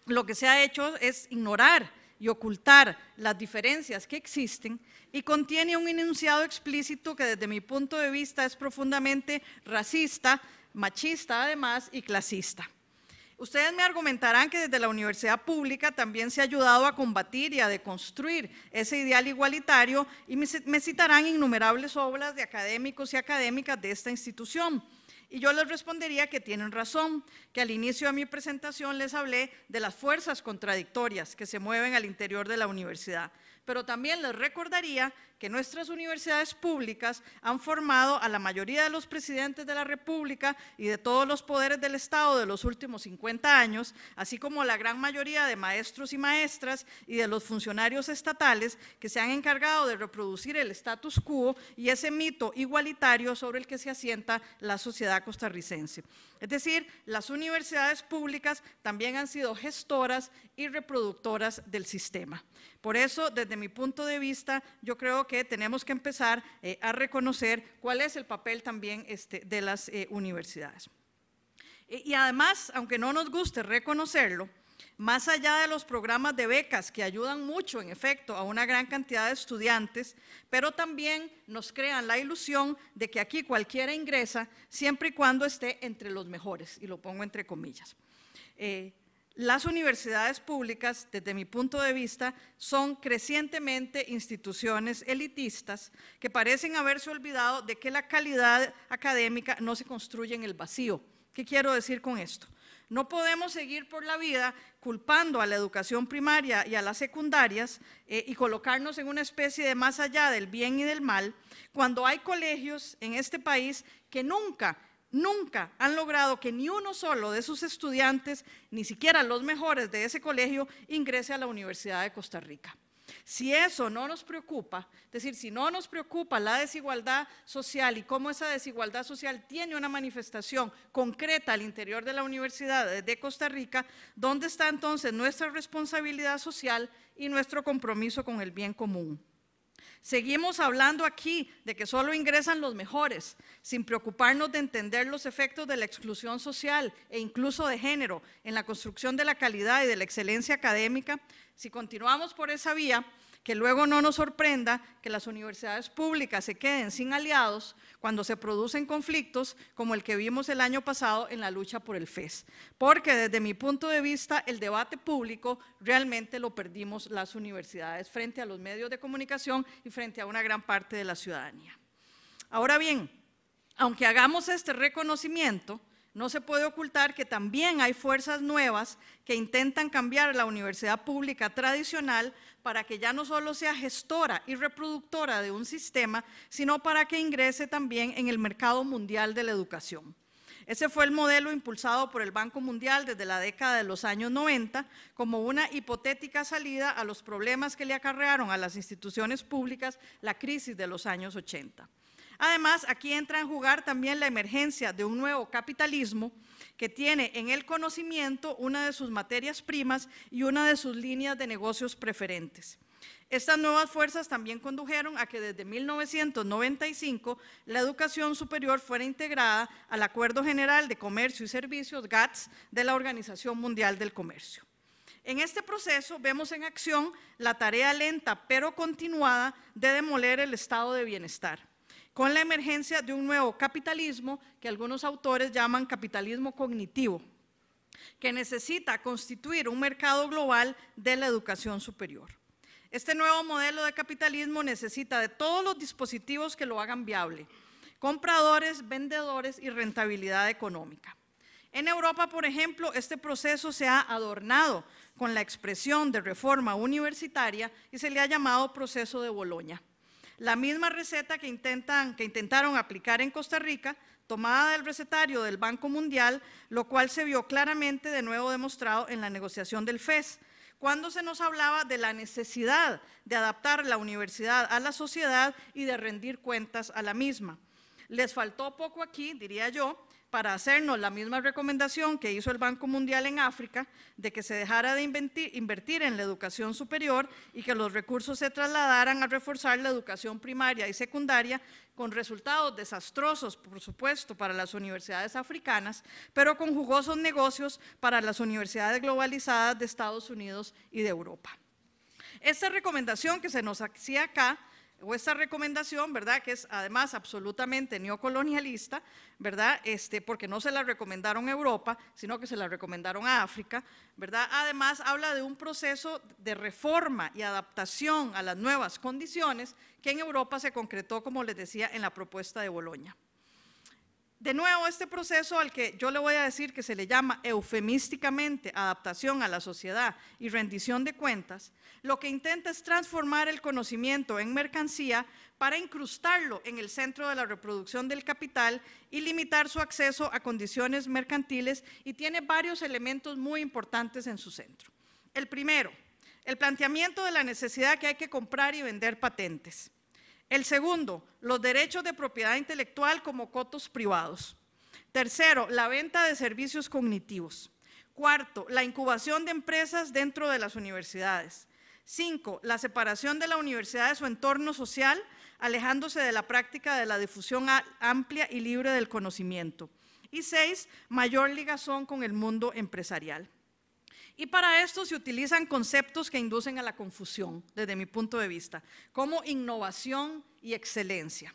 lo que se ha hecho es ignorar y ocultar las diferencias que existen, y contiene un enunciado explícito que desde mi punto de vista es profundamente racista, machista además y clasista. Ustedes me argumentarán que desde la universidad pública también se ha ayudado a combatir y a deconstruir ese ideal igualitario, y me citarán innumerables obras de académicos y académicas de esta institución. Y yo les respondería que tienen razón, que al inicio de mi presentación les hablé de las fuerzas contradictorias que se mueven al interior de la universidad, pero también les recordaría que nuestras universidades públicas han formado a la mayoría de los presidentes de la República y de todos los poderes del Estado de los últimos cincuenta años, así como la gran mayoría de maestros y maestras y de los funcionarios estatales que se han encargado de reproducir el status quo y ese mito igualitario sobre el que se asienta la sociedad costarricense. Es decir, las universidades públicas también han sido gestoras y reproductoras del sistema. Por eso, desde mi punto de vista, yo creo que tenemos que empezar eh, a reconocer cuál es el papel también este, de las eh, universidades. Y, y además, aunque no nos guste reconocerlo, más allá de los programas de becas que ayudan mucho, en efecto, a una gran cantidad de estudiantes, pero también nos crean la ilusión de que aquí cualquiera ingresa siempre y cuando esté entre los mejores, y lo pongo entre comillas. Eh, las universidades públicas, desde mi punto de vista, son crecientemente instituciones elitistas que parecen haberse olvidado de que la calidad académica no se construye en el vacío. ¿Qué quiero decir con esto? No podemos seguir por la vida culpando a la educación primaria y a las secundarias eh, y colocarnos en una especie de más allá del bien y del mal, cuando hay colegios en este país que nunca, nunca han logrado que ni uno solo de sus estudiantes, ni siquiera los mejores de ese colegio, ingrese a la Universidad de Costa Rica. Si eso no nos preocupa, es decir, si no nos preocupa la desigualdad social y cómo esa desigualdad social tiene una manifestación concreta al interior de la Universidad de Costa Rica, ¿dónde está entonces nuestra responsabilidad social y nuestro compromiso con el bien común? Seguimos hablando aquí de que solo ingresan los mejores, sin preocuparnos de entender los efectos de la exclusión social e incluso de género en la construcción de la calidad y de la excelencia académica. Si continuamos por esa vía, que luego no nos sorprenda que las universidades públicas se queden sin aliados cuando se producen conflictos como el que vimos el año pasado en la lucha por el F E S, porque desde mi punto de vista el debate público realmente lo perdimos las universidades frente a los medios de comunicación y frente a una gran parte de la ciudadanía. Ahora bien, aunque hagamos este reconocimiento, no se puede ocultar que también hay fuerzas nuevas que intentan cambiar la universidad pública tradicional para que ya no solo sea gestora y reproductora de un sistema, sino para que ingrese también en el mercado mundial de la educación. Ese fue el modelo impulsado por el Banco Mundial desde la década de los años noventa, como una hipotética salida a los problemas que le acarrearon a las instituciones públicas la crisis de los años ochenta. Además, aquí entra en jugar también la emergencia de un nuevo capitalismo que tiene en el conocimiento una de sus materias primas y una de sus líneas de negocios preferentes. Estas nuevas fuerzas también condujeron a que desde mil novecientos noventa y cinco la educación superior fuera integrada al Acuerdo General de Comercio y Servicios, GATS, de la Organización Mundial del Comercio. En este proceso vemos en acción la tarea lenta pero continuada de demoler el estado de bienestar, con la emergencia de un nuevo capitalismo que algunos autores llaman capitalismo cognitivo, que necesita constituir un mercado global de la educación superior. Este nuevo modelo de capitalismo necesita de todos los dispositivos que lo hagan viable: compradores, vendedores y rentabilidad económica. En Europa, por ejemplo, este proceso se ha adornado con la expresión de reforma universitaria y se le ha llamado proceso de Bolonia. La misma receta que, intentan, que intentaron aplicar en Costa Rica, tomada del recetario del Banco Mundial, lo cual se vio claramente de nuevo demostrado en la negociación del F E S, cuando se nos hablaba de la necesidad de adaptar la universidad a la sociedad y de rendir cuentas a la misma. Les faltó poco aquí, diría yo, para hacernos la misma recomendación que hizo el Banco Mundial en África, de que se dejara de invertir en la educación superior y que los recursos se trasladaran a reforzar la educación primaria y secundaria, con resultados desastrosos, por supuesto, para las universidades africanas, pero con jugosos negocios para las universidades globalizadas de Estados Unidos y de Europa. Esta recomendación que se nos hacía acá, o esta recomendación, ¿verdad?, que es además absolutamente neocolonialista, ¿verdad?, este, porque no se la recomendaron a Europa, sino que se la recomendaron a África, ¿verdad?, además habla de un proceso de reforma y adaptación a las nuevas condiciones que en Europa se concretó, como les decía, en la propuesta de Bolonia. De nuevo, este proceso al que yo le voy a decir que se le llama eufemísticamente adaptación a la sociedad y rendición de cuentas, lo que intenta es transformar el conocimiento en mercancía para incrustarlo en el centro de la reproducción del capital y limitar su acceso a condiciones mercantiles, y tiene varios elementos muy importantes en su centro. El primero, el planteamiento de la necesidad que hay que comprar y vender patentes. El segundo, los derechos de propiedad intelectual como cotos privados. Tercero, la venta de servicios cognitivos. Cuarto, la incubación de empresas dentro de las universidades. Cinco, la separación de la universidad de su entorno social, alejándose de la práctica de la difusión amplia y libre del conocimiento. Y seis, mayor ligazón con el mundo empresarial. Y para esto se utilizan conceptos que inducen a la confusión, desde mi punto de vista, como innovación y excelencia,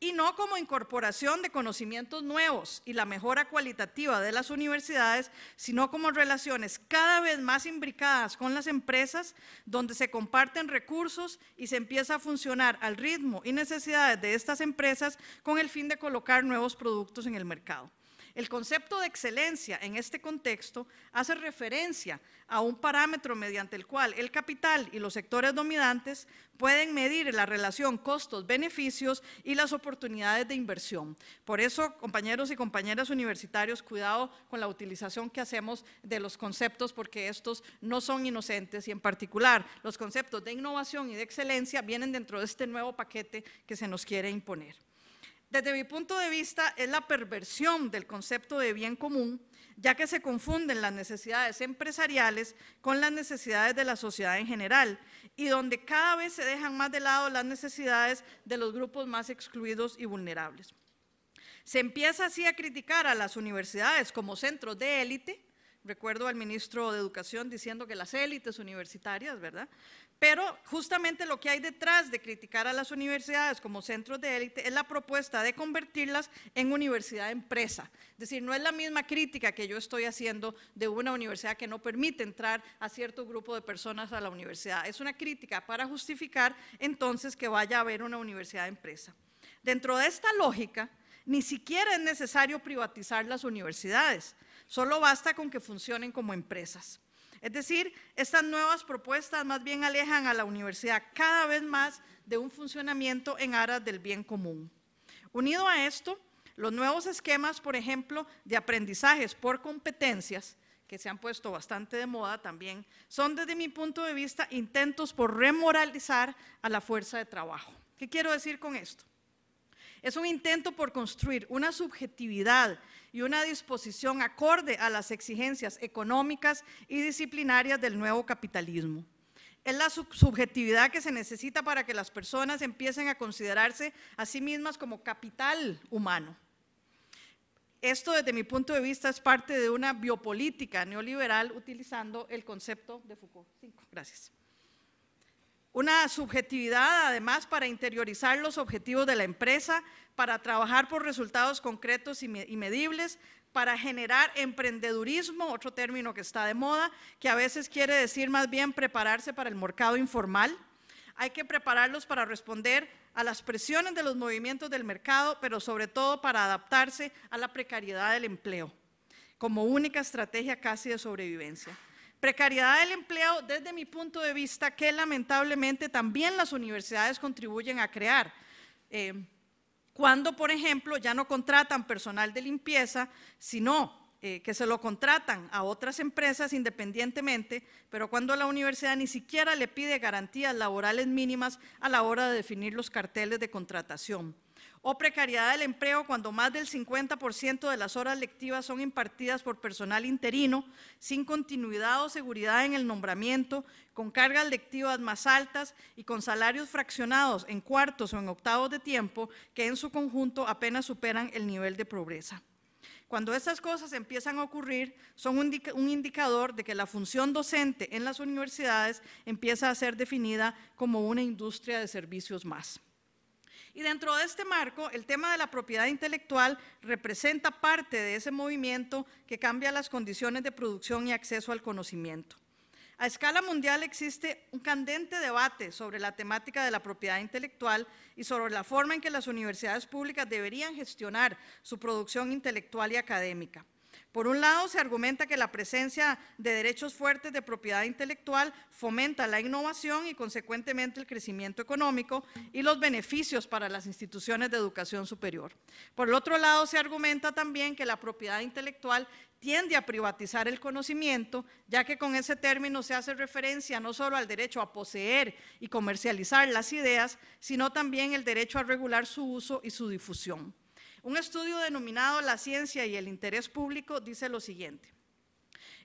y no como incorporación de conocimientos nuevos y la mejora cualitativa de las universidades, sino como relaciones cada vez más imbricadas con las empresas, donde se comparten recursos y se empieza a funcionar al ritmo y necesidades de estas empresas con el fin de colocar nuevos productos en el mercado. El concepto de excelencia en este contexto hace referencia a un parámetro mediante el cual el capital y los sectores dominantes pueden medir la relación costos-beneficios y las oportunidades de inversión. Por eso, compañeros y compañeras universitarios, cuidado con la utilización que hacemos de los conceptos, porque estos no son inocentes, y en particular los conceptos de innovación y de excelencia vienen dentro de este nuevo paquete que se nos quiere imponer. Desde mi punto de vista, es la perversión del concepto de bien común, ya que se confunden las necesidades empresariales con las necesidades de la sociedad en general y donde cada vez se dejan más de lado las necesidades de los grupos más excluidos y vulnerables. Se empieza así a criticar a las universidades como centros de élite. Recuerdo al ministro de Educación diciendo que las élites universitarias, ¿verdad? Pero justamente lo que hay detrás de criticar a las universidades como centros de élite es la propuesta de convertirlas en universidad empresa. Es decir, no es la misma crítica que yo estoy haciendo de una universidad que no permite entrar a cierto grupo de personas a la universidad. Es una crítica para justificar entonces que vaya a haber una universidad empresa. Dentro de esta lógica, ni siquiera es necesario privatizar las universidades, solo basta con que funcionen como empresas. Es decir, estas nuevas propuestas más bien alejan a la universidad cada vez más de un funcionamiento en aras del bien común. Unido a esto, los nuevos esquemas, por ejemplo, de aprendizajes por competencias, que se han puesto bastante de moda también, son desde mi punto de vista intentos por remoralizar a la fuerza de trabajo. ¿Qué quiero decir con esto? Es un intento por construir una subjetividad y una disposición acorde a las exigencias económicas y disciplinarias del nuevo capitalismo. Es la sub subjetividad que se necesita para que las personas empiecen a considerarse a sí mismas como capital humano. Esto, desde mi punto de vista, es parte de una biopolítica neoliberal utilizando el concepto de Foucault. Gracias. Una subjetividad, además, para interiorizar los objetivos de la empresa, para trabajar por resultados concretos y medibles, para generar emprendedurismo, otro término que está de moda, que a veces quiere decir más bien prepararse para el mercado informal. Hay que prepararlos para responder a las presiones de los movimientos del mercado, pero sobre todo para adaptarse a la precariedad del empleo, como única estrategia casi de sobrevivencia. Precariedad del empleo, desde mi punto de vista, que lamentablemente también las universidades contribuyen a crear. Eh, cuando, por ejemplo, ya no contratan personal de limpieza, sino eh, que se lo contratan a otras empresas independientemente, pero cuando la universidad ni siquiera le pide garantías laborales mínimas a la hora de definir los carteles de contratación. O precariedad del empleo cuando más del cincuenta por ciento de las horas lectivas son impartidas por personal interino, sin continuidad o seguridad en el nombramiento, con cargas lectivas más altas y con salarios fraccionados en cuartos o en octavos de tiempo que en su conjunto apenas superan el nivel de pobreza. Cuando estas cosas empiezan a ocurrir, son un, un indicador de que la función docente en las universidades empieza a ser definida como una industria de servicios más. Y dentro de este marco, el tema de la propiedad intelectual representa parte de ese movimiento que cambia las condiciones de producción y acceso al conocimiento. A escala mundial existe un candente debate sobre la temática de la propiedad intelectual y sobre la forma en que las universidades públicas deberían gestionar su producción intelectual y académica. Por un lado, se argumenta que la presencia de derechos fuertes de propiedad intelectual fomenta la innovación y, consecuentemente, el crecimiento económico y los beneficios para las instituciones de educación superior. Por el otro lado, se argumenta también que la propiedad intelectual tiende a privatizar el conocimiento, ya que con ese término se hace referencia no solo al derecho a poseer y comercializar las ideas, sino también el derecho a regular su uso y su difusión. Un estudio denominado La ciencia y el interés público dice lo siguiente.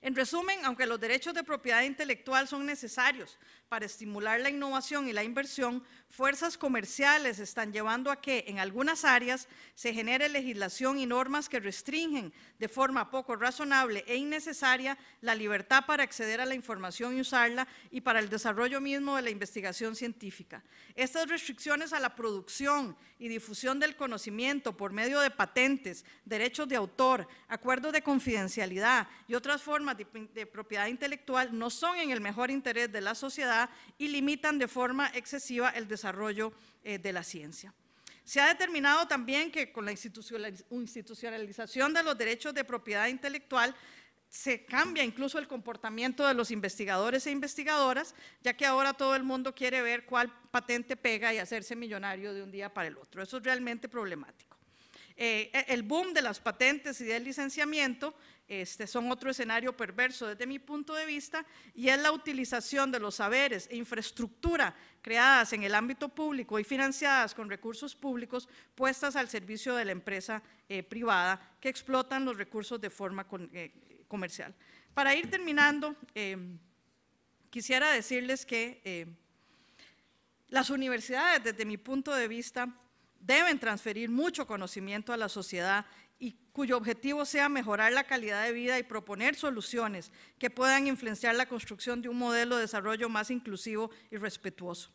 En resumen, aunque los derechos de propiedad intelectual son necesarios para estimular la innovación y la inversión, fuerzas comerciales están llevando a que en algunas áreas se genere legislación y normas que restringen de forma poco razonable e innecesaria la libertad para acceder a la información y usarla y para el desarrollo mismo de la investigación científica. Estas restricciones a la producción y difusión del conocimiento por medio de patentes, derechos de autor, acuerdos de confidencialidad y otras formas De, de propiedad intelectual no son en el mejor interés de la sociedad y limitan de forma excesiva el desarrollo eh, de la ciencia. Se ha determinado también que con la institucionalización de los derechos de propiedad intelectual se cambia incluso el comportamiento de los investigadores e investigadoras, ya que ahora todo el mundo quiere ver cuál patente pega y hacerse millonario de un día para el otro. Eso es realmente problemático. eh, el boom de las patentes y del licenciamiento este, son otro escenario perverso desde mi punto de vista, y es la utilización de los saberes e infraestructura creadas en el ámbito público y financiadas con recursos públicos puestas al servicio de la empresa eh, privada que explotan los recursos de forma con, eh, comercial. Para ir terminando, eh, quisiera decirles que eh, las universidades, desde mi punto de vista, deben transferir mucho conocimiento a la sociedad y cuyo objetivo sea mejorar la calidad de vida y proponer soluciones que puedan influenciar la construcción de un modelo de desarrollo más inclusivo y respetuoso.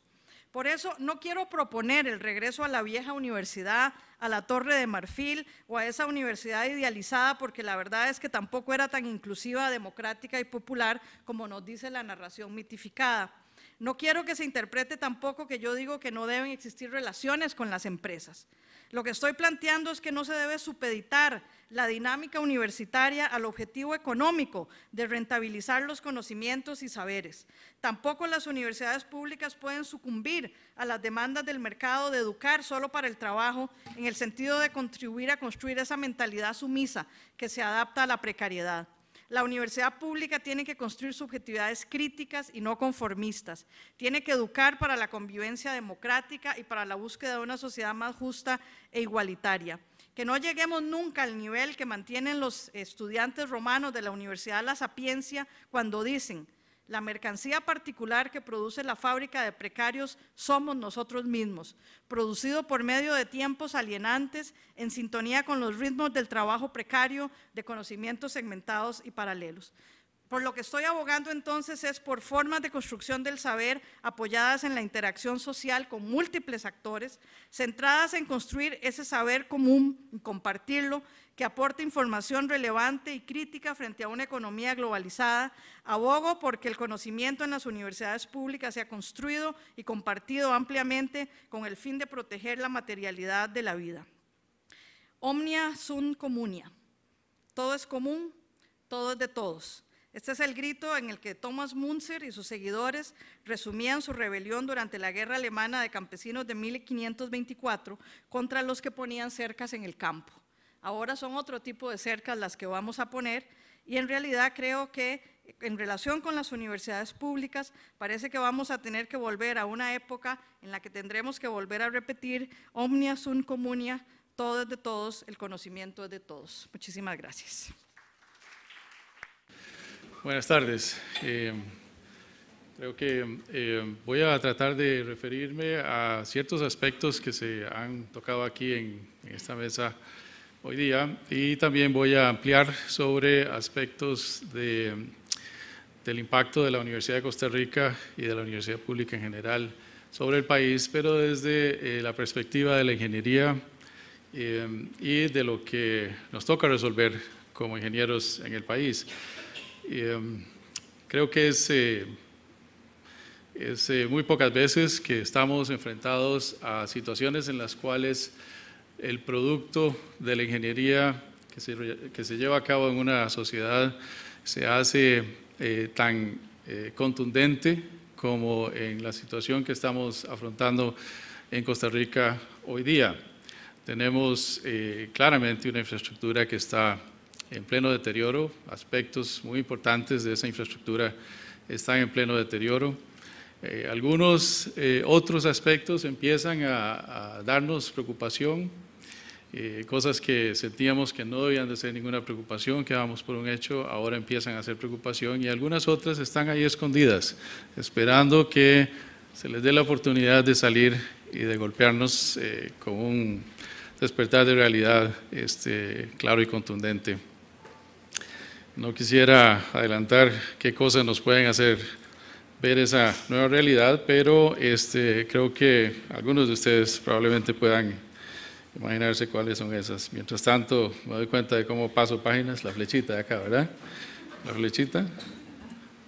Por eso no quiero proponer el regreso a la vieja universidad, a la Torre de Marfil o a esa universidad idealizada, porque la verdad es que tampoco era tan inclusiva, democrática y popular como nos dice la narración mitificada. No quiero que se interprete tampoco que yo digo que no deben existir relaciones con las empresas. Lo que estoy planteando es que no se debe supeditar la dinámica universitaria al objetivo económico de rentabilizar los conocimientos y saberes. Tampoco las universidades públicas pueden sucumbir a las demandas del mercado de educar solo para el trabajo, en el sentido de contribuir a construir esa mentalidad sumisa que se adapta a la precariedad. La universidad pública tiene que construir subjetividades críticas y no conformistas. Tiene que educar para la convivencia democrática y para la búsqueda de una sociedad más justa e igualitaria. Que no lleguemos nunca al nivel que mantienen los estudiantes romanos de la Universidad La Sapienza cuando dicen: la mercancía particular que produce la fábrica de precarios somos nosotros mismos, producido por medio de tiempos alienantes, en sintonía con los ritmos del trabajo precario, de conocimientos segmentados y paralelos. Por lo que estoy abogando entonces es por formas de construcción del saber apoyadas en la interacción social con múltiples actores, centradas en construir ese saber común y compartirlo, que aporte información relevante y crítica frente a una economía globalizada. Abogo porque el conocimiento en las universidades públicas sea construido y compartido ampliamente con el fin de proteger la materialidad de la vida. Omnia sunt communia. Todo es común, todo es de todos. Este es el grito en el que Thomas Müntzer y sus seguidores resumían su rebelión durante la guerra alemana de campesinos de mil quinientos veinticuatro contra los que ponían cercas en el campo. Ahora son otro tipo de cercas las que vamos a poner, y en realidad creo que en relación con las universidades públicas parece que vamos a tener que volver a una época en la que tendremos que volver a repetir: omnia sunt communia, todo es de todos, el conocimiento es de todos. Muchísimas gracias. Buenas tardes. Eh, creo que eh, voy a tratar de referirme a ciertos aspectos que se han tocado aquí en, en esta mesa hoy día, y también voy a ampliar sobre aspectos de, del impacto de la Universidad de Costa Rica y de la Universidad Pública en general sobre el país, pero desde eh, la perspectiva de la ingeniería eh, y de lo que nos toca resolver como ingenieros en el país. Eh, creo que es, eh, es eh, muy pocas veces que estamos enfrentados a situaciones en las cuales el producto de la ingeniería que se, que se lleva a cabo en una sociedad se hace eh, tan eh, contundente como en la situación que estamos afrontando en Costa Rica hoy día. Tenemos eh, claramente una infraestructura que está en pleno deterioro, aspectos muy importantes de esa infraestructura están en pleno deterioro. Eh, algunos eh, otros aspectos empiezan a, a darnos preocupación, eh, cosas que sentíamos que no debían de ser ninguna preocupación, que dábamos por un hecho, ahora empiezan a ser preocupación, y algunas otras están ahí escondidas, esperando que se les dé la oportunidad de salir y de golpearnos eh, con un despertar de realidad este, claro y contundente. No quisiera adelantar qué cosas nos pueden hacer ver esa nueva realidad, pero este, creo que algunos de ustedes probablemente puedan imaginarse cuáles son esas. Mientras tanto, me doy cuenta de cómo paso páginas, la flechita de acá, ¿verdad? La flechita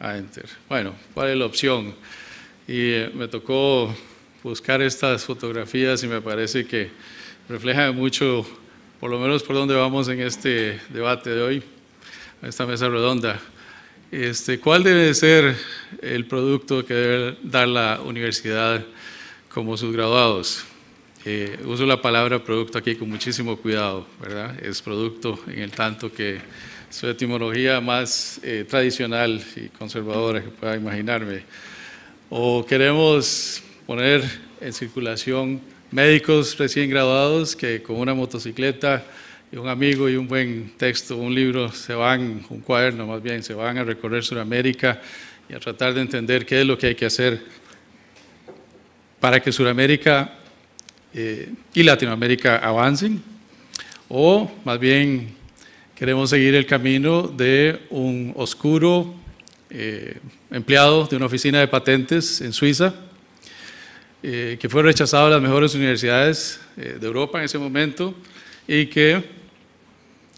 a Enter. Bueno, ¿cuál es la opción? Y eh, me tocó buscar estas fotografías y me parece que refleja mucho, por lo menos por dónde vamos en este debate de hoy, esta mesa redonda. Este, ¿Cuál debe ser el producto que debe dar la universidad como sus graduados? Eh, uso la palabra producto aquí con muchísimo cuidado, ¿verdad? Es producto en el tanto que su etimología más eh, tradicional y conservadora que pueda imaginarme. O queremos poner en circulación médicos recién graduados que con una motocicleta y un amigo y un buen texto, un libro, se van, un cuaderno más bien, se van a recorrer Sudamérica y a tratar de entender qué es lo que hay que hacer para que Sudamérica eh, y Latinoamérica avancen, o más bien queremos seguir el camino de un oscuro eh, empleado de una oficina de patentes en Suiza, eh, que fue rechazado de las mejores universidades eh, de Europa en ese momento, y que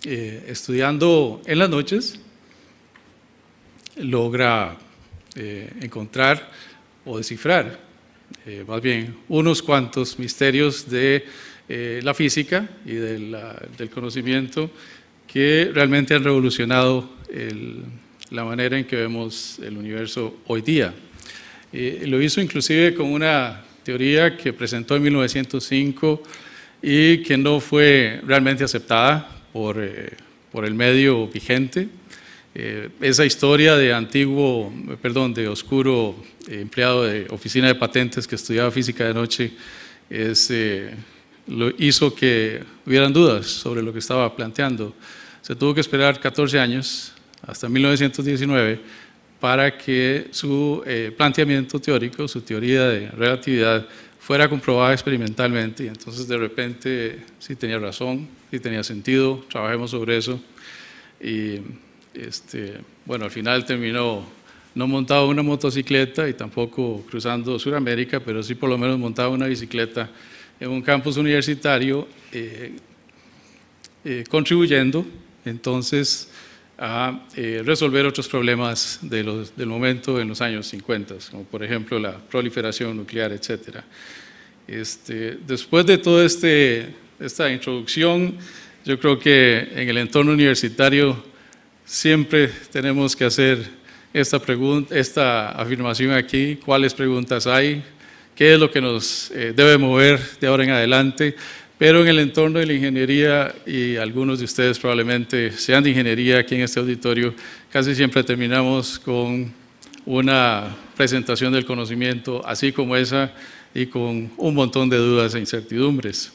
eh, estudiando en las noches logra eh, encontrar o descifrar eh, más bien unos cuantos misterios de eh, la física y de la, del conocimiento que realmente han revolucionado el, la manera en que vemos el universo hoy día. Eh, lo hizo inclusive con una teoría que presentó en mil novecientos cinco y que no fue realmente aceptada por, eh, por el medio vigente. Eh, esa historia de antiguo, perdón, de oscuro eh, empleado de oficina de patentes que estudiaba física de noche, es, eh, lo hizo que hubieran dudas sobre lo que estaba planteando. Se tuvo que esperar catorce años, hasta mil novecientos diecinueve, para que su eh, planteamiento teórico, su teoría de relatividad, fuera comprobada experimentalmente, y entonces de repente sí tenía razón, sí tenía sentido, trabajemos sobre eso. Y este, bueno, al final terminó no montado una motocicleta y tampoco cruzando Sudamérica, pero sí por lo menos montaba una bicicleta en un campus universitario, eh, eh, contribuyendo entonces a eh, resolver otros problemas de los, del momento en los años cincuenta, como por ejemplo la proliferación nuclear, etcétera. Este, después de toda este, esta introducción, yo creo que en el entorno universitario siempre tenemos que hacer esta, pregunta, esta afirmación aquí: ¿cuáles preguntas hay? ¿Qué es lo que nos eh, debe mover de ahora en adelante? Pero en el entorno de la ingeniería, y algunos de ustedes probablemente sean de ingeniería aquí en este auditorio, casi siempre terminamos con una presentación del conocimiento así como esa y con un montón de dudas e incertidumbres.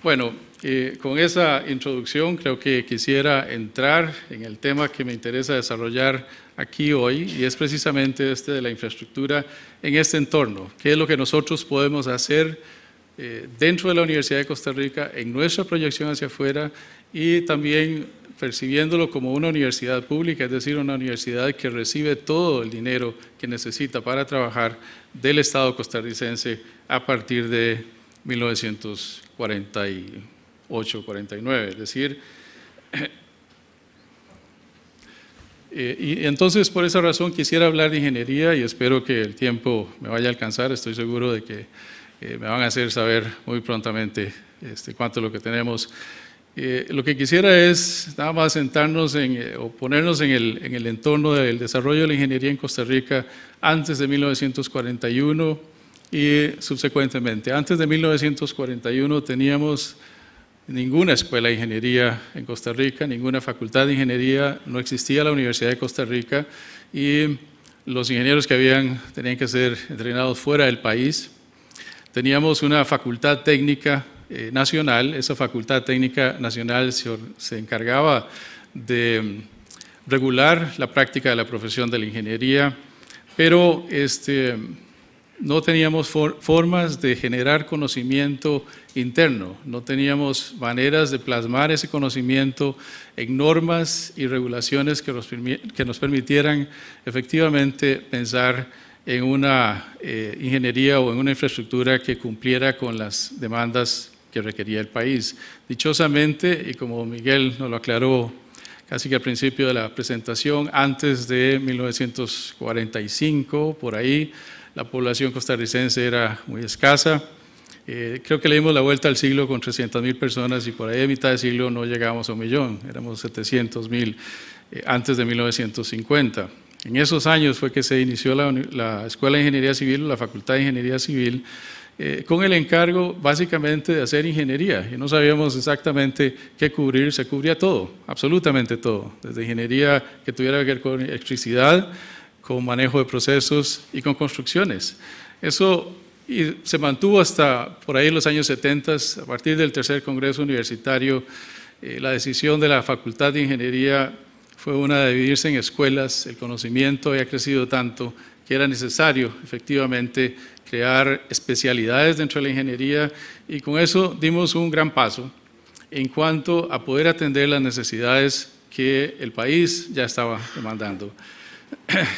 Bueno, eh, con esa introducción creo que quisiera entrar en el tema que me interesa desarrollar aquí hoy, y es precisamente este de la infraestructura en este entorno. ¿Qué es lo que nosotros podemos hacer dentro de la Universidad de Costa Rica, en nuestra proyección hacia afuera, y también percibiéndolo como una universidad pública, es decir, una universidad que recibe todo el dinero que necesita para trabajar del Estado costarricense a partir de mil novecientos cuarenta y ocho cuarenta y nueve? Es decir, Eh, y entonces por esa razón quisiera hablar de ingeniería, y espero que el tiempo me vaya a alcanzar. Estoy seguro de que eh, me van a hacer saber muy prontamente este, cuánto es lo que tenemos. Eh, lo que quisiera es nada más sentarnos en, eh, o ponernos en el, en el entorno del desarrollo de la ingeniería en Costa Rica antes de mil novecientos cuarenta y uno y subsecuentemente. Antes de mil novecientos cuarenta y uno teníamos ninguna escuela de ingeniería en Costa Rica, ninguna facultad de ingeniería, no existía la Universidad de Costa Rica, y los ingenieros que habían tenían que ser entrenados fuera del país. Teníamos una facultad técnica eh, nacional. Esa facultad técnica nacional se, se encargaba de regular la práctica de la profesión de la ingeniería, pero este, no teníamos for, formas de generar conocimiento interno, no teníamos maneras de plasmar ese conocimiento en normas y regulaciones que nos, que nos permitieran efectivamente pensar en una eh, ingeniería o en una infraestructura que cumpliera con las demandas que requería el país. Dichosamente, y como Miguel nos lo aclaró casi que al principio de la presentación, antes de mil novecientos cuarenta y cinco, por ahí, la población costarricense era muy escasa. Eh, creo que le dimos la vuelta al siglo con trescientas mil personas, y por ahí a mitad de siglo no llegábamos a un millón, éramos setecientos mil eh, antes de mil novecientos cincuenta. En esos años fue que se inició la, la Escuela de Ingeniería Civil, la Facultad de Ingeniería Civil, eh, con el encargo básicamente de hacer ingeniería, y no sabíamos exactamente qué cubrir. Se cubría todo, absolutamente todo, desde ingeniería que tuviera que ver con electricidad, con manejo de procesos y con construcciones. Eso y se mantuvo hasta por ahí los años setenta, a partir del tercer Congreso Universitario. Eh, la decisión de la Facultad de Ingeniería fue una de dividirse en escuelas. El conocimiento había crecido tanto que era necesario efectivamente crear especialidades dentro de la ingeniería, y con eso dimos un gran paso en cuanto a poder atender las necesidades que el país ya estaba demandando.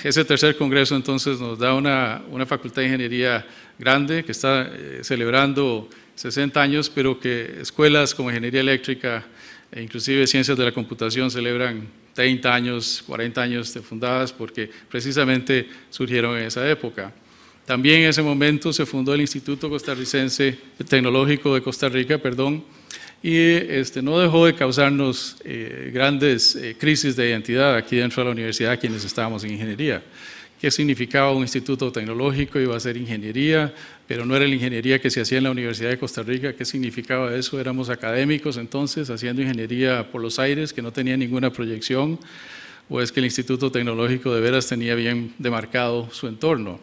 Ese tercer congreso entonces nos da una, una facultad de ingeniería grande que está eh, celebrando sesenta años, pero que escuelas como ingeniería eléctrica e inclusive ciencias de la computación celebran treinta años, cuarenta años de fundadas, porque precisamente surgieron en esa época. También en ese momento se fundó el Instituto Costarricense Tecnológico de Costa Rica, perdón, y este, no dejó de causarnos eh, grandes eh, crisis de identidad aquí dentro de la universidad, quienes estábamos en ingeniería. ¿Qué significaba un instituto tecnológico? Iba a ser ingeniería, pero no era la ingeniería que se hacía en la Universidad de Costa Rica. ¿Qué significaba eso? Éramos académicos entonces, haciendo ingeniería por los aires, que no tenía ninguna proyección, o es que el instituto tecnológico de veras tenía bien demarcado su entorno.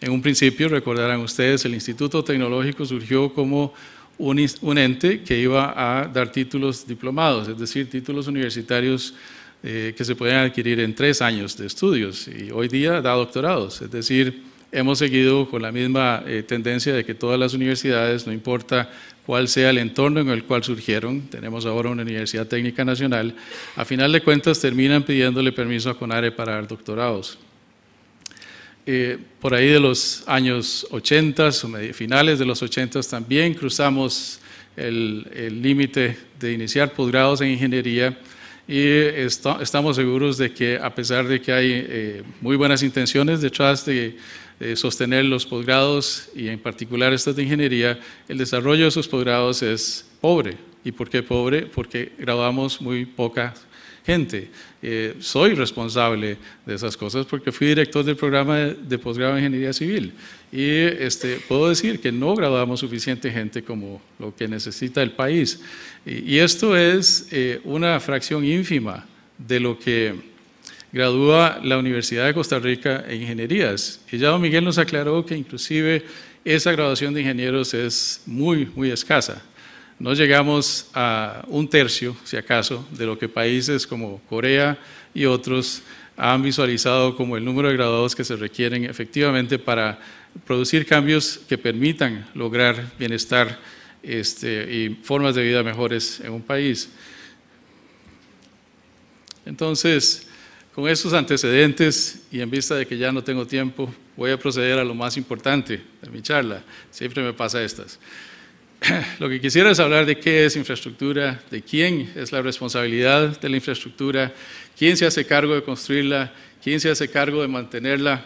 En un principio, recordarán ustedes, el instituto tecnológico surgió como un ente que iba a dar títulos diplomados, es decir, títulos universitarios eh, que se podían adquirir en tres años de estudios, y hoy día da doctorados. Es decir, hemos seguido con la misma eh, tendencia de que todas las universidades, no importa cuál sea el entorno en el cual surgieron, tenemos ahora una Universidad Técnica Nacional, a final de cuentas terminan pidiéndole permiso a CONARE para dar doctorados. Eh, por ahí de los años ochenta, finales de los ochenta, también cruzamos el límite de iniciar posgrados en ingeniería, y esto, estamos seguros de que, a pesar de que hay eh, muy buenas intenciones detrás de eh, sostener los posgrados, y en particular estos de ingeniería, el desarrollo de esos posgrados es pobre. ¿Y por qué pobre? Porque graduamos muy pocas gente. Eh, soy responsable de esas cosas porque fui director del programa de, de posgrado de Ingeniería Civil, y este, puedo decir que no graduamos suficiente gente como lo que necesita el país. Y, y esto es eh, una fracción ínfima de lo que gradúa la Universidad de Costa Rica en ingenierías. Y ya don Miguel nos aclaró que inclusive esa graduación de ingenieros es muy, muy escasa. No llegamos a un tercio, si acaso, de lo que países como Corea y otros han visualizado como el número de graduados que se requieren efectivamente para producir cambios que permitan lograr bienestar este, y formas de vida mejores en un país. Entonces, con estos antecedentes, y en vista de que ya no tengo tiempo, voy a proceder a lo más importante de mi charla. Siempre me pasa estas. Lo que quisiera es hablar de qué es infraestructura, de quién es la responsabilidad de la infraestructura, quién se hace cargo de construirla, quién se hace cargo de mantenerla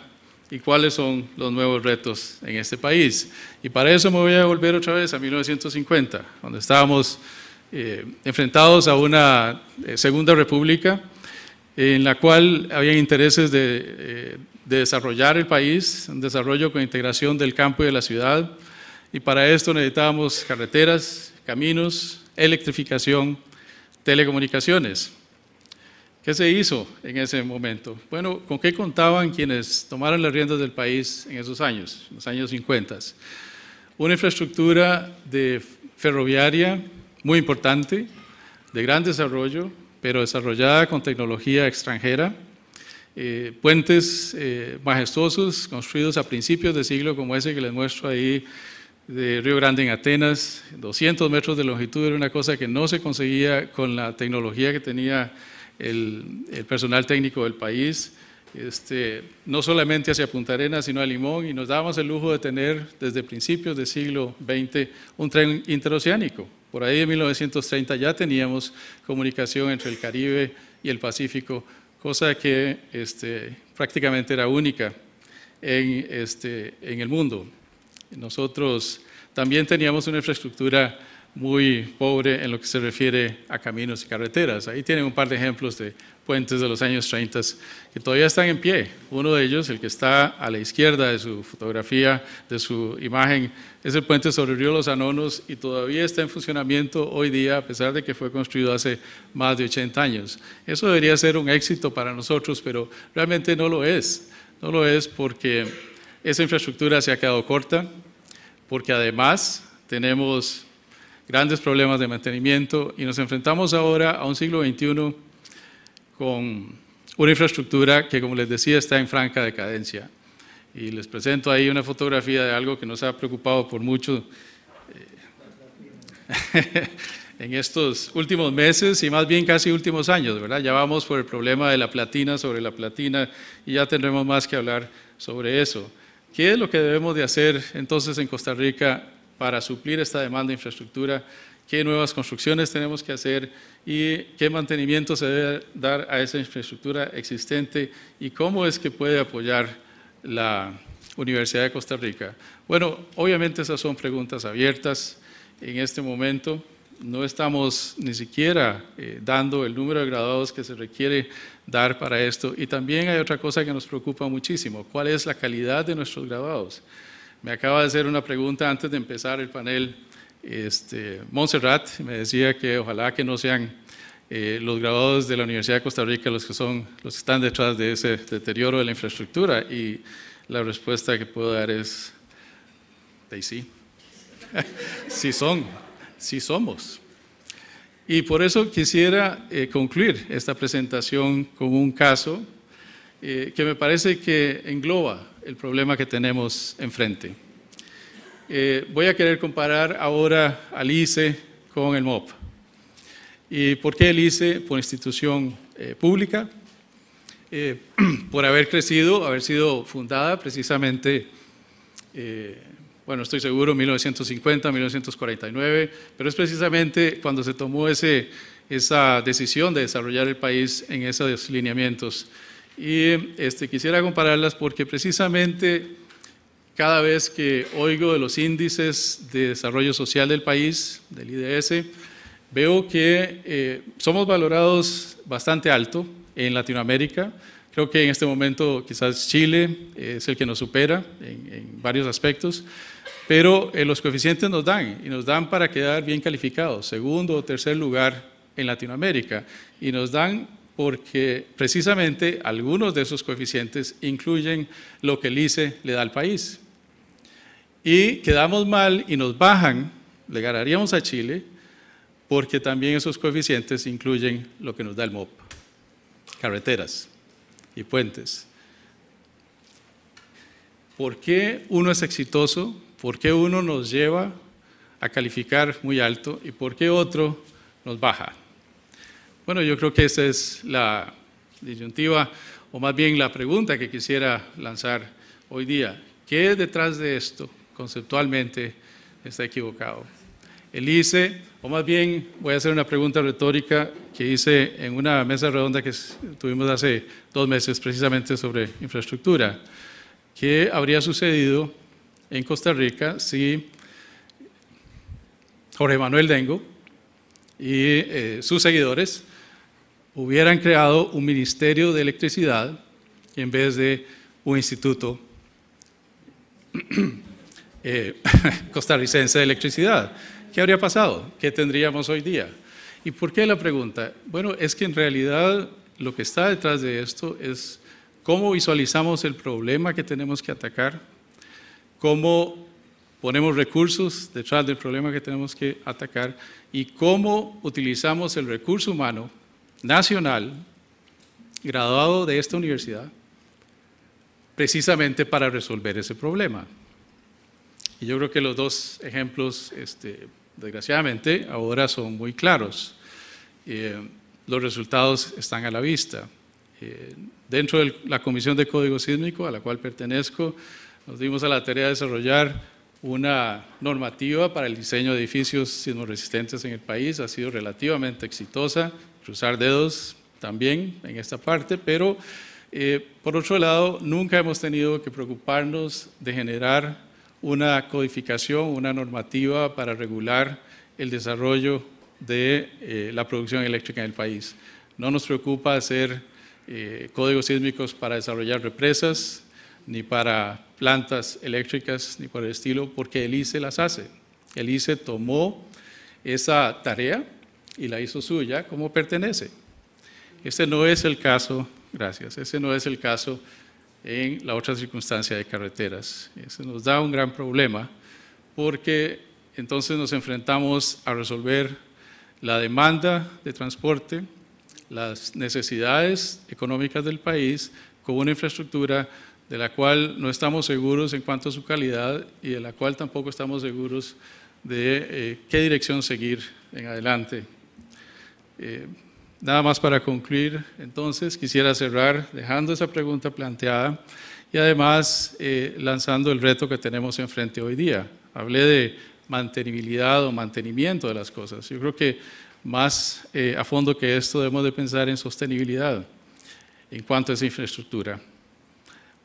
y cuáles son los nuevos retos en este país. Y para eso me voy a volver otra vez a mil novecientos cincuenta, donde estábamos eh, enfrentados a una eh, Segunda República en la cual había intereses de, eh, de desarrollar el país, un desarrollo con integración del campo y de la ciudad. Y para esto necesitábamos carreteras, caminos, electrificación, telecomunicaciones. ¿Qué se hizo en ese momento? Bueno, ¿con qué contaban quienes tomaron las riendas del país en esos años, en los años cincuenta? Una infraestructura de ferroviaria muy importante, de gran desarrollo, pero desarrollada con tecnología extranjera. Eh, puentes eh, majestuosos construidos a principios de siglo, como ese que les muestro ahí, de Río Grande en Atenas, doscientos metros de longitud, era una cosa que no se conseguía con la tecnología que tenía el, el personal técnico del país, este, no solamente hacia Punta Arenas, sino a Limón, y nos dábamos el lujo de tener desde principios del siglo veinte un tren interoceánico. Por ahí en mil novecientos treinta ya teníamos comunicación entre el Caribe y el Pacífico, cosa que este, prácticamente era única en, este, en el mundo. Nosotros también teníamos una infraestructura muy pobre en lo que se refiere a caminos y carreteras. Ahí tienen un par de ejemplos de puentes de los años treinta que todavía están en pie. Uno de ellos, el que está a la izquierda de su fotografía, de su imagen, es el puente sobre el río Los Anonos y todavía está en funcionamiento hoy día, a pesar de que fue construido hace más de ochenta años. Eso debería ser un éxito para nosotros, pero realmente no lo es. No lo es porque esa infraestructura se ha quedado corta, porque además tenemos grandes problemas de mantenimiento y nos enfrentamos ahora a un siglo veintiuno con una infraestructura que, como les decía, está en franca decadencia. Y les presento ahí una fotografía de algo que nos ha preocupado por mucho eh, en estos últimos meses y más bien casi últimos años, ¿verdad? Ya vamos por el problema de la platina sobre la platina y ya tendremos más que hablar sobre eso. ¿Qué es lo que debemos de hacer entonces en Costa Rica para suplir esta demanda de infraestructura? ¿Qué nuevas construcciones tenemos que hacer y qué mantenimiento se debe dar a esa infraestructura existente y cómo es que puede apoyar la Universidad de Costa Rica? Bueno, obviamente esas son preguntas abiertas en este momento. No estamos ni siquiera eh, dando el número de graduados que se requiere dar para esto. Y también hay otra cosa que nos preocupa muchísimo, ¿cuál es la calidad de nuestros graduados? Me acaba de hacer una pregunta antes de empezar el panel, este, Monserrat, me decía que ojalá que no sean eh, los graduados de la Universidad de Costa Rica los que, son, los que están detrás de ese deterioro de la infraestructura, y la respuesta que puedo dar es, de sí, sí son. Sí somos. Y por eso quisiera eh, concluir esta presentación con un caso eh, que me parece que engloba el problema que tenemos enfrente. Eh, voy a querer comparar ahora al I C E con el M O P. ¿Y por qué el I C E? Por institución eh, pública, eh, por haber crecido, haber sido fundada precisamente eh, bueno, estoy seguro, mil novecientos cincuenta, mil novecientos cuarenta y nueve, pero es precisamente cuando se tomó ese, esa decisión de desarrollar el país en esos lineamientos. Y este, quisiera compararlas porque precisamente cada vez que oigo de los índices de desarrollo social del país, del I D S, veo que eh, somos valorados bastante alto en Latinoamérica. Creo que en este momento quizás Chile es el que nos supera en, en varios aspectos, pero eh, los coeficientes nos dan, y nos dan para quedar bien calificados, segundo o tercer lugar en Latinoamérica, y nos dan porque precisamente algunos de esos coeficientes incluyen lo que el I C E le da al país. Y quedamos mal y nos bajan, le ganaríamos a Chile, porque también esos coeficientes incluyen lo que nos da el M O P, carreteras y puentes. ¿Por qué uno es exitoso? ¿Por qué uno nos lleva a calificar muy alto y por qué otro nos baja? Bueno, yo creo que esa es la disyuntiva, o más bien la pregunta que quisiera lanzar hoy día. ¿Qué detrás de esto conceptualmente está equivocado? El I C E, o más bien voy a hacer una pregunta retórica que hice en una mesa redonda que tuvimos hace dos meses precisamente sobre infraestructura. ¿Qué habría sucedido en Costa Rica si Jorge Manuel Dengo y eh, sus seguidores hubieran creado un Ministerio de Electricidad en vez de un instituto eh, costarricense de electricidad? ¿Qué habría pasado? ¿Qué tendríamos hoy día? ¿Y por qué la pregunta? Bueno, es que en realidad lo que está detrás de esto es cómo visualizamos el problema que tenemos que atacar, cómo ponemos recursos detrás del problema que tenemos que atacar y cómo utilizamos el recurso humano nacional graduado de esta universidad precisamente para resolver ese problema. Y yo creo que los dos ejemplos, este, desgraciadamente, ahora son muy claros. Eh, los resultados están a la vista. Eh, dentro de la Comisión de Código Sísmico, a la cual pertenezco, nos dimos a la tarea de desarrollar una normativa para el diseño de edificios sismorresistentes en el país. Ha sido relativamente exitosa, cruzar dedos también en esta parte, pero eh, por otro lado, nunca hemos tenido que preocuparnos de generar una codificación, una normativa para regular el desarrollo de eh, la producción eléctrica en el país. No nos preocupa hacer eh, códigos sísmicos para desarrollar represas, ni para plantas eléctricas, ni por el estilo, porque el I C E las hace. El I C E tomó esa tarea y la hizo suya como pertenece. Este no es el caso, gracias, ese no es el caso en la otra circunstancia de carreteras. Eso nos da un gran problema porque entonces nos enfrentamos a resolver la demanda de transporte, las necesidades económicas del país con una infraestructura de la cual no estamos seguros en cuanto a su calidad y de la cual tampoco estamos seguros de eh, qué dirección seguir en adelante. Eh, nada más para concluir, entonces quisiera cerrar dejando esa pregunta planteada y además eh, lanzando el reto que tenemos enfrente hoy día. Hablé de mantenibilidad o mantenimiento de las cosas. Yo creo que más eh, a fondo que esto debemos de pensar en sostenibilidad en cuanto a esa infraestructura.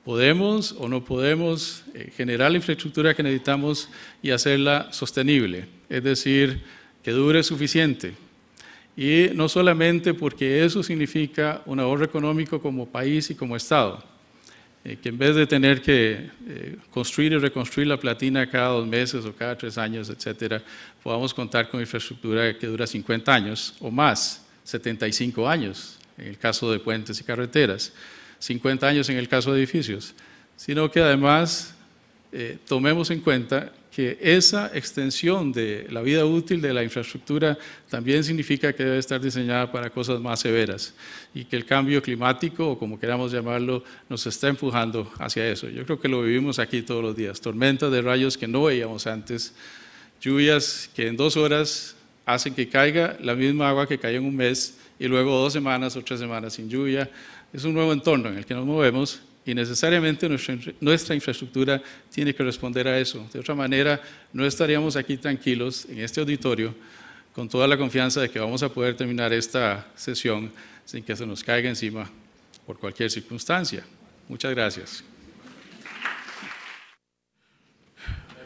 ¿Podemos o no podemos generar la infraestructura que necesitamos y hacerla sostenible? Es decir, que dure suficiente. Y no solamente porque eso significa un ahorro económico como país y como Estado, eh, que en vez de tener que eh, construir y reconstruir la platina cada dos meses o cada tres años, etcétera, podamos contar con infraestructura que dura cincuenta años o más, setenta y cinco años en el caso de puentes y carreteras, cincuenta años en el caso de edificios, sino que además eh, tomemos en cuenta que esa extensión de la vida útil de la infraestructura también significa que debe estar diseñada para cosas más severas y que el cambio climático, o como queramos llamarlo, nos está empujando hacia eso. Yo creo que lo vivimos aquí todos los días, tormentas de rayos que no veíamos antes, lluvias que en dos horas hacen que caiga la misma agua que cayó en un mes y luego dos semanas o tres semanas sin lluvia. Es un nuevo entorno en el que nos movemos y necesariamente nuestra, nuestra infraestructura tiene que responder a eso. De otra manera, no estaríamos aquí tranquilos en este auditorio con toda la confianza de que vamos a poder terminar esta sesión sin que se nos caiga encima por cualquier circunstancia. Muchas gracias.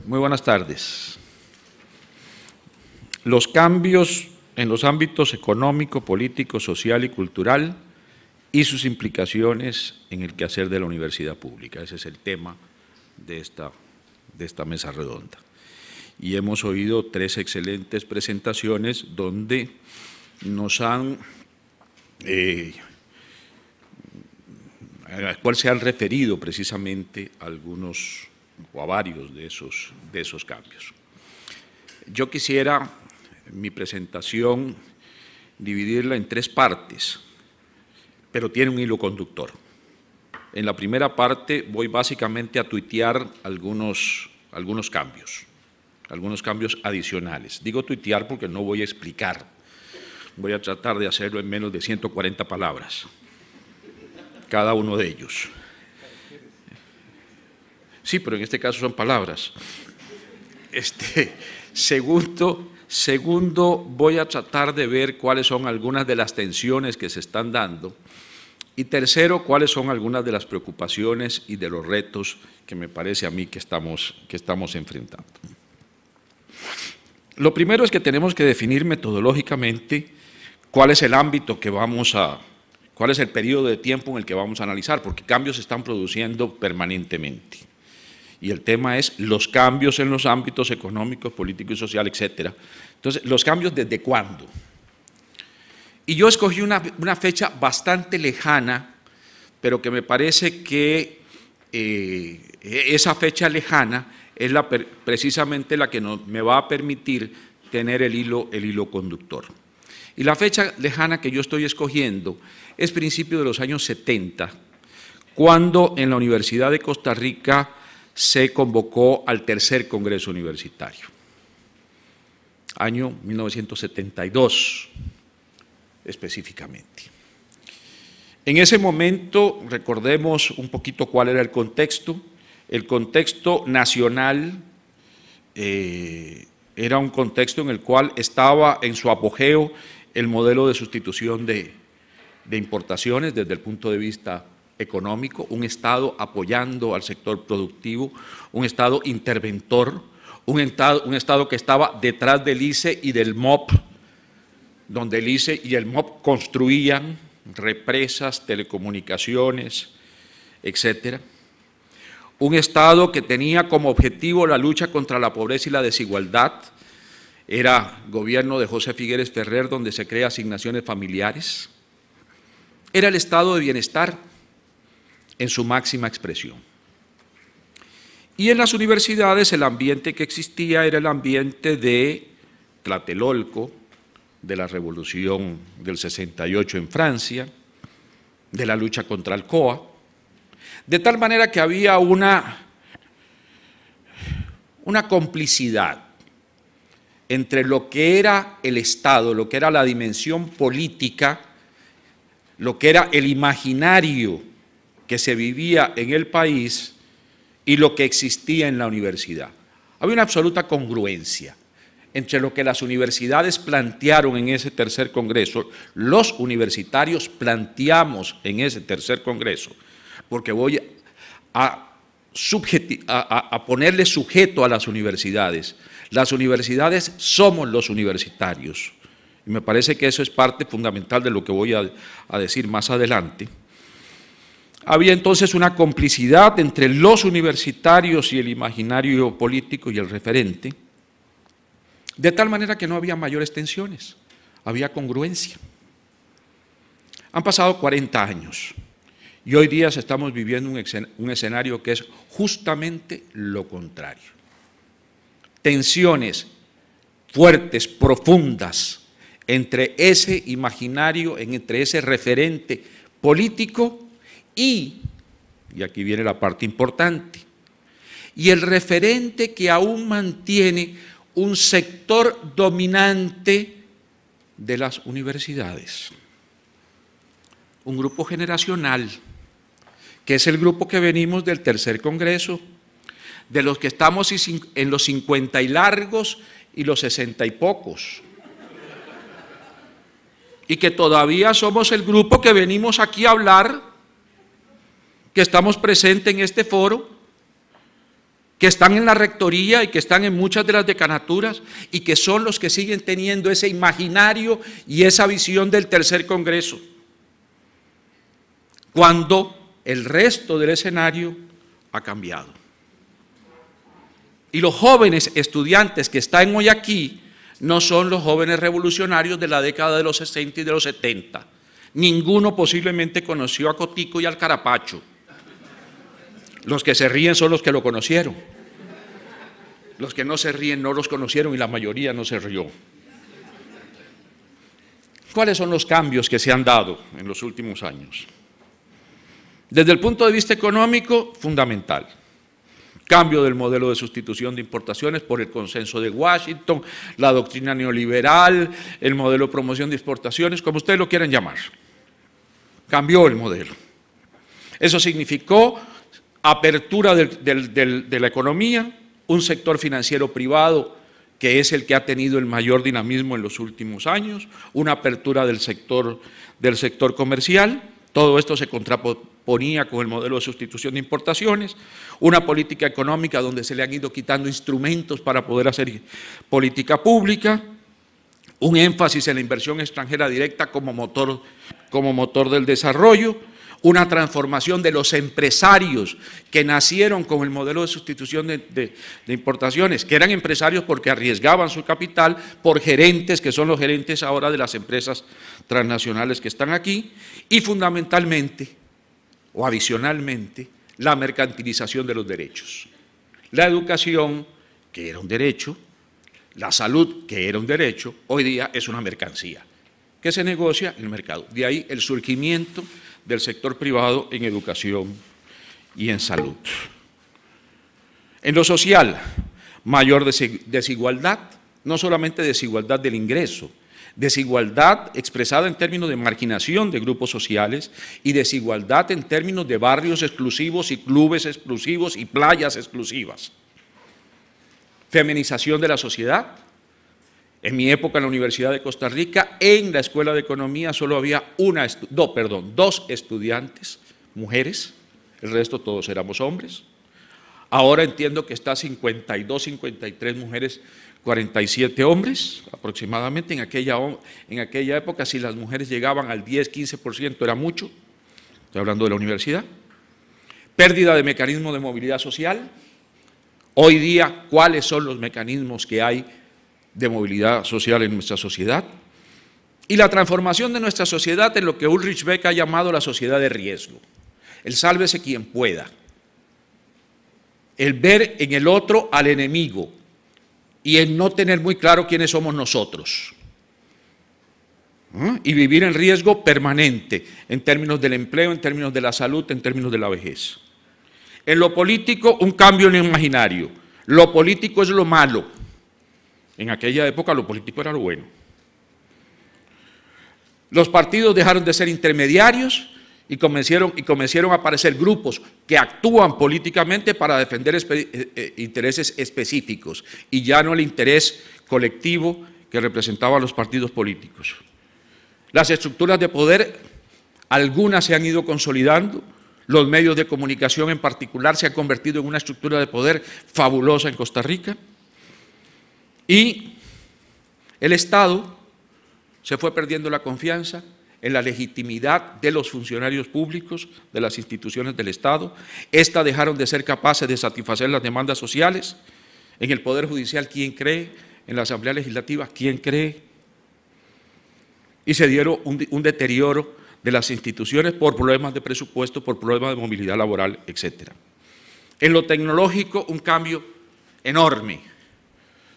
Muy buenas tardes. Los cambios en los ámbitos económico, político, social y cultural y sus implicaciones en el quehacer de la universidad pública. Ese es el tema de esta, de esta mesa redonda. Y hemos oído tres excelentes presentaciones donde nos han, eh, a las cuales se han referido precisamente a algunos o a varios de esos, de esos cambios. Yo quisiera mi presentación dividirla en tres partes, pero tiene un hilo conductor. En la primera parte voy básicamente a tuitear algunos, algunos cambios, algunos cambios adicionales. Digo tuitear porque no voy a explicar, voy a tratar de hacerlo en menos de ciento cuarenta palabras, cada uno de ellos. Sí, pero en este caso son palabras. Este, segundo, segundo, voy a tratar de ver cuáles son algunas de las tensiones que se están dando. Y tercero, cuáles son algunas de las preocupaciones y de los retos que me parece a mí que estamos, que estamos enfrentando. Lo primero es que tenemos que definir metodológicamente cuál es el ámbito que vamos a, cuál es el periodo de tiempo en el que vamos a analizar, porque cambios se están produciendo permanentemente. Y el tema es los cambios en los ámbitos económicos, políticos y social, etcétera. Entonces, los cambios desde cuándo. Y yo escogí una, una fecha bastante lejana, pero que me parece que eh, esa fecha lejana es la, precisamente la que nos, me va a permitir tener el hilo, el hilo conductor. Y la fecha lejana que yo estoy escogiendo es principio de los años setenta, cuando en la Universidad de Costa Rica se convocó al tercer Congreso Universitario, año mil novecientos setenta y dos específicamente. En ese momento, recordemos un poquito cuál era el contexto. El contexto nacional eh, era un contexto en el cual estaba en su apogeo el modelo de sustitución de, de importaciones desde el punto de vista económico, un Estado apoyando al sector productivo, un Estado interventor, un estado, un estado que estaba detrás del I C E y del M O P, donde el I C E y el M O P construían represas, telecomunicaciones, etcétera. Un Estado que tenía como objetivo la lucha contra la pobreza y la desigualdad. Era gobierno de José Figueres Ferrer, donde se crea asignaciones familiares. Era el Estado de bienestar en su máxima expresión. Y en las universidades el ambiente que existía era el ambiente de Tlatelolco, de la Revolución del sesenta y ocho en Francia, de la lucha contra el C O A, de tal manera que había una, una complicidad entre lo que era el Estado, lo que era la dimensión política, lo que era el imaginario que se vivía en el país y lo que existía en la universidad. Había una absoluta congruencia entre lo que las universidades plantearon en ese tercer congreso, los universitarios planteamos en ese tercer congreso, porque voy a, a, a ponerle sujeto a las universidades. Las universidades somos los universitarios. Y me parece que eso es parte fundamental de lo que voy a, a decir más adelante. Había entonces una complicidad entre los universitarios y el imaginario político y el referente, de tal manera que no había mayores tensiones, había congruencia. Han pasado cuarenta años y hoy día estamos viviendo un, escen- un escenario que es justamente lo contrario. Tensiones fuertes, profundas, entre ese imaginario, entre ese referente político y, y aquí viene la parte importante, y el referente que aún mantiene un sector dominante de las universidades, un grupo generacional, que es el grupo que venimos del tercer congreso, de los que estamos en los cincuenta y largos y los sesenta y pocos, y que todavía somos el grupo que venimos aquí a hablar, que estamos presentes en este foro, que están en la rectoría y que están en muchas de las decanaturas y que son los que siguen teniendo ese imaginario y esa visión del tercer congreso, cuando el resto del escenario ha cambiado. Y los jóvenes estudiantes que están hoy aquí no son los jóvenes revolucionarios de la década de los sesenta y de los setenta. Ninguno posiblemente conoció a Cotico y al Carapacho. Los que se ríen son los que lo conocieron. Los que no se ríen no los conocieron y la mayoría no se rió. ¿Cuáles son los cambios que se han dado en los últimos años? Desde el punto de vista económico, fundamental. Cambio del modelo de sustitución de importaciones por el consenso de Washington, la doctrina neoliberal, el modelo de promoción de exportaciones, como ustedes lo quieran llamar. Cambió el modelo. Eso significó apertura del, del, del, de la economía, un sector financiero privado que es el que ha tenido el mayor dinamismo en los últimos años, una apertura del sector, del sector comercial, todo esto se contraponía con el modelo de sustitución de importaciones, una política económica donde se le han ido quitando instrumentos para poder hacer política pública, un énfasis en la inversión extranjera directa como motor, como motor del desarrollo, una transformación de los empresarios que nacieron con el modelo de sustitución de, de, de importaciones, que eran empresarios porque arriesgaban su capital por gerentes, que son los gerentes ahora de las empresas transnacionales que están aquí, y fundamentalmente, o adicionalmente, la mercantilización de los derechos. La educación, que era un derecho, la salud, que era un derecho, hoy día es una mercancía, que se negocia en el mercado. De ahí el surgimiento del sector privado en educación y en salud. En lo social, mayor desigualdad, no solamente desigualdad del ingreso, desigualdad expresada en términos de marginación de grupos sociales y desigualdad en términos de barrios exclusivos y clubes exclusivos y playas exclusivas. Feminización de la sociedad. En mi época en la Universidad de Costa Rica, en la Escuela de Economía solo había una, do, perdón, dos estudiantes, mujeres, el resto todos éramos hombres. Ahora entiendo que está a cincuenta y dos, cincuenta y tres mujeres, cuarenta y siete hombres aproximadamente. En aquella, en aquella época, si las mujeres llegaban al diez, quince por ciento, era mucho. Estoy hablando de la universidad. Pérdida de mecanismos de movilidad social. Hoy día, ¿cuáles son los mecanismos que hay de movilidad social en nuestra sociedad? Y la transformación de nuestra sociedad en lo que Ulrich Beck ha llamado la sociedad de riesgo. El sálvese quien pueda. El ver en el otro al enemigo y el no tener muy claro quiénes somos nosotros. ¿Mm? Y vivir en riesgo permanente en términos del empleo, en términos de la salud, en términos de la vejez. En lo político, un cambio en el imaginario. Lo político es lo malo. En aquella época lo político era lo bueno. Los partidos dejaron de ser intermediarios y comenzaron, y comenzaron a aparecer grupos que actúan políticamente para defender espe eh, intereses específicos y ya no el interés colectivo que representaban los partidos políticos. Las estructuras de poder, algunas se han ido consolidando, los medios de comunicación en particular se han convertido en una estructura de poder fabulosa en Costa Rica y el Estado se fue perdiendo la confianza en la legitimidad de los funcionarios públicos, de las instituciones del Estado. Estas dejaron de ser capaces de satisfacer las demandas sociales. En el Poder Judicial, ¿quién cree? En la Asamblea Legislativa, ¿quién cree? Y se dieron un, un deterioro de las instituciones por problemas de presupuesto, por problemas de movilidad laboral, etcétera. En lo tecnológico, un cambio enorme.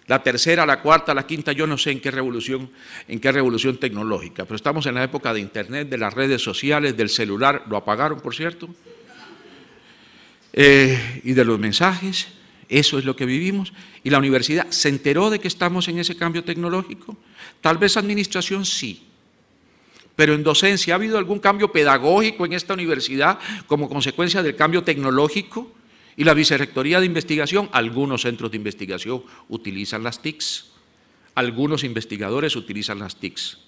La tercera, la cuarta, la quinta, yo no sé en qué revolución, en qué revolución tecnológica, pero estamos en la época de Internet, de las redes sociales, del celular, lo apagaron, por cierto, eh, y de los mensajes. Eso es lo que vivimos. Y la universidad se enteró de que estamos en ese cambio tecnológico. Tal vez administración sí, pero en docencia, ¿ha habido algún cambio pedagógico en esta universidad como consecuencia del cambio tecnológico? Y la Vicerrectoría de Investigación, algunos centros de investigación utilizan las T I Cs, algunos investigadores utilizan las T I Cs,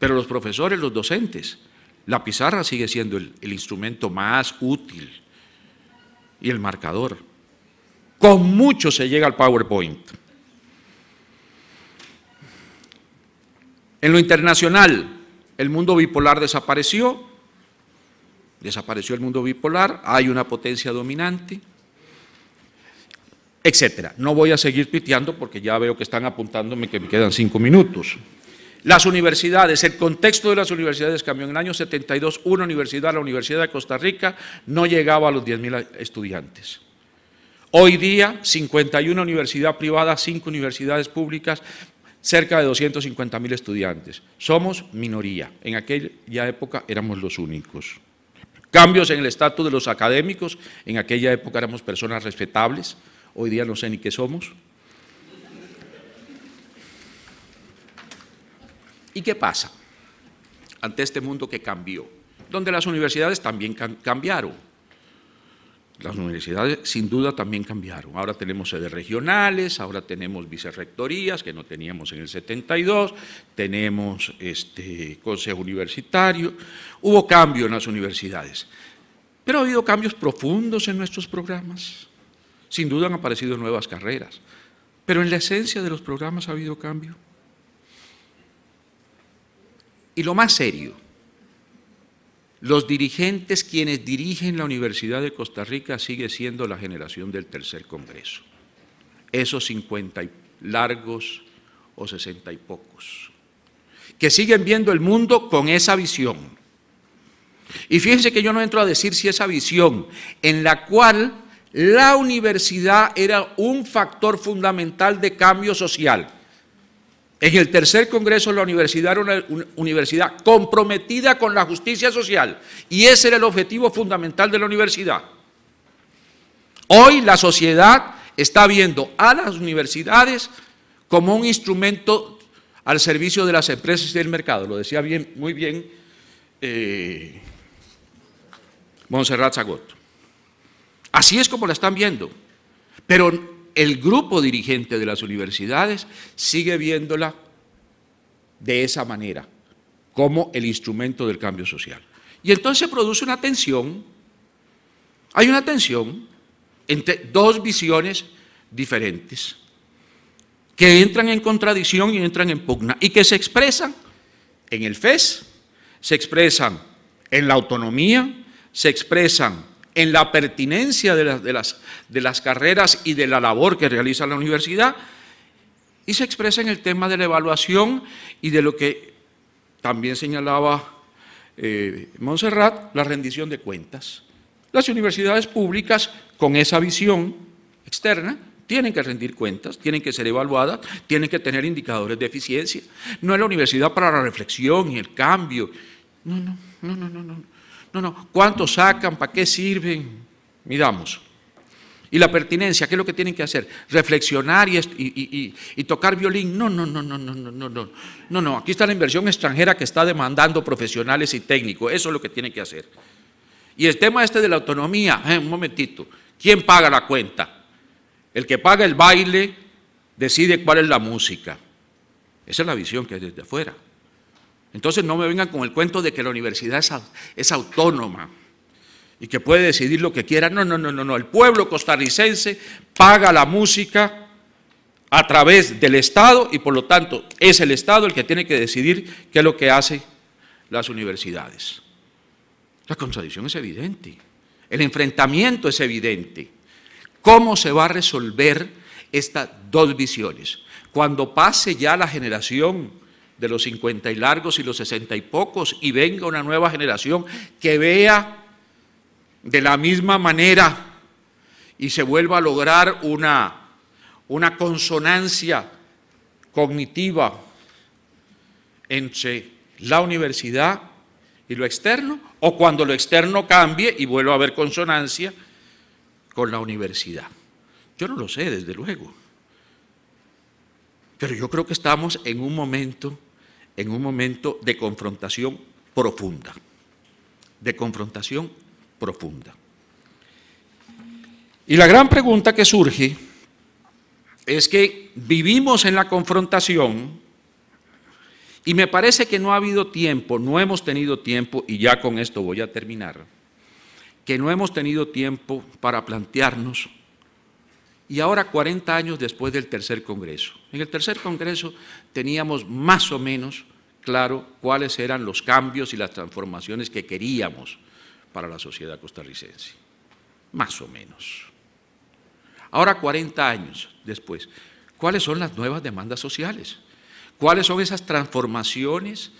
pero los profesores, los docentes, la pizarra sigue siendo el, el instrumento más útil y el marcador. Con mucho se llega al PowerPoint. En lo internacional, el mundo bipolar desapareció. Desapareció el mundo bipolar, hay una potencia dominante, etcétera. No voy a seguir piteando porque ya veo que están apuntándome que me quedan cinco minutos. Las universidades, el contexto de las universidades cambió. En el año setenta y dos, una universidad, la Universidad de Costa Rica, no llegaba a los diez mil estudiantes. Hoy día, cincuenta y una universidades privadas, cinco universidades públicas, cerca de doscientos cincuenta mil estudiantes. Somos minoría. En aquella época éramos los únicos. Cambios en el estatus de los académicos, en aquella época éramos personas respetables, hoy día no sé ni qué somos. ¿Y qué pasa ante este mundo que cambió? Donde las universidades también cambiaron. Las universidades sin duda también cambiaron. Ahora tenemos sedes regionales, ahora tenemos vicerrectorías que no teníamos en el setenta y dos, tenemos este consejo universitario, hubo cambio en las universidades, pero ha habido cambios profundos en nuestros programas. Sin duda han aparecido nuevas carreras, pero en la esencia de los programas ha habido cambio. Y lo más serio, los dirigentes, quienes dirigen la Universidad de Costa Rica, sigue siendo la generación del tercer Congreso. Esos cincuenta y largos o sesenta y pocos, que siguen viendo el mundo con esa visión. Y fíjense que yo no entro a decir si esa visión, en la cual la universidad era un factor fundamental de cambio social. En el tercer Congreso la universidad era una universidad comprometida con la justicia social y ese era el objetivo fundamental de la universidad. Hoy la sociedad está viendo a las universidades como un instrumento al servicio de las empresas y del mercado. Lo decía bien, muy bien eh, Monserrat Sagot. Así es como la están viendo, pero el grupo dirigente de las universidades sigue viéndola de esa manera, como el instrumento del cambio social. Y entonces se produce una tensión, hay una tensión entre dos visiones diferentes, que entran en contradicción y entran en pugna, y que se expresan en el F E S, se expresan en la autonomía, se expresan en la pertinencia de las, de las, de las carreras y de la labor que realiza la universidad, y se expresa en el tema de la evaluación y de lo que también señalaba eh, Monserrat, la rendición de cuentas. Las universidades públicas, con esa visión externa, tienen que rendir cuentas, tienen que ser evaluadas, tienen que tener indicadores de eficiencia. No es la universidad para la reflexión y el cambio. No, no, no, no, no, no. No, no. ¿Cuánto sacan? ¿Para qué sirven? Miramos. Y la pertinencia, ¿qué es lo que tienen que hacer? Reflexionar y, y, y, y tocar violín. No, no, no, no, no, no, no, no, no, no. Aquí está la inversión extranjera que está demandando profesionales y técnicos. Eso es lo que tienen que hacer. Y el tema este de la autonomía, eh, un momentito, ¿quién paga la cuenta? El que paga el baile decide cuál es la música. Esa es la visión que hay desde afuera. Entonces no me vengan con el cuento de que la universidad es, es autónoma y que puede decidir lo que quiera. No, no, no, no, no. El pueblo costarricense paga la música a través del Estado y por lo tanto es el Estado el que tiene que decidir qué es lo que hacen las universidades. La contradicción es evidente, el enfrentamiento es evidente. ¿Cómo se va a resolver estas dos visiones? Cuando pase ya la generación de los cincuenta y largos y los sesenta y pocos y venga una nueva generación que vea de la misma manera y se vuelva a lograr una, una consonancia cognitiva entre la universidad y lo externo, o cuando lo externo cambie y vuelva a haber consonancia con la universidad. Yo no lo sé, desde luego, pero yo creo que estamos en un momento en un momento de confrontación profunda, de confrontación profunda. Y la gran pregunta que surge es que vivimos en la confrontación y me parece que no ha habido tiempo, no hemos tenido tiempo, y ya con esto voy a terminar, que no hemos tenido tiempo para plantearnos, y ahora cuarenta años después del tercer Congreso. En el tercer Congreso teníamos más o menos claro cuáles eran los cambios y las transformaciones que queríamos para la sociedad costarricense, más o menos. Ahora, cuarenta años después, ¿cuáles son las nuevas demandas sociales? ¿Cuáles son esas transformaciones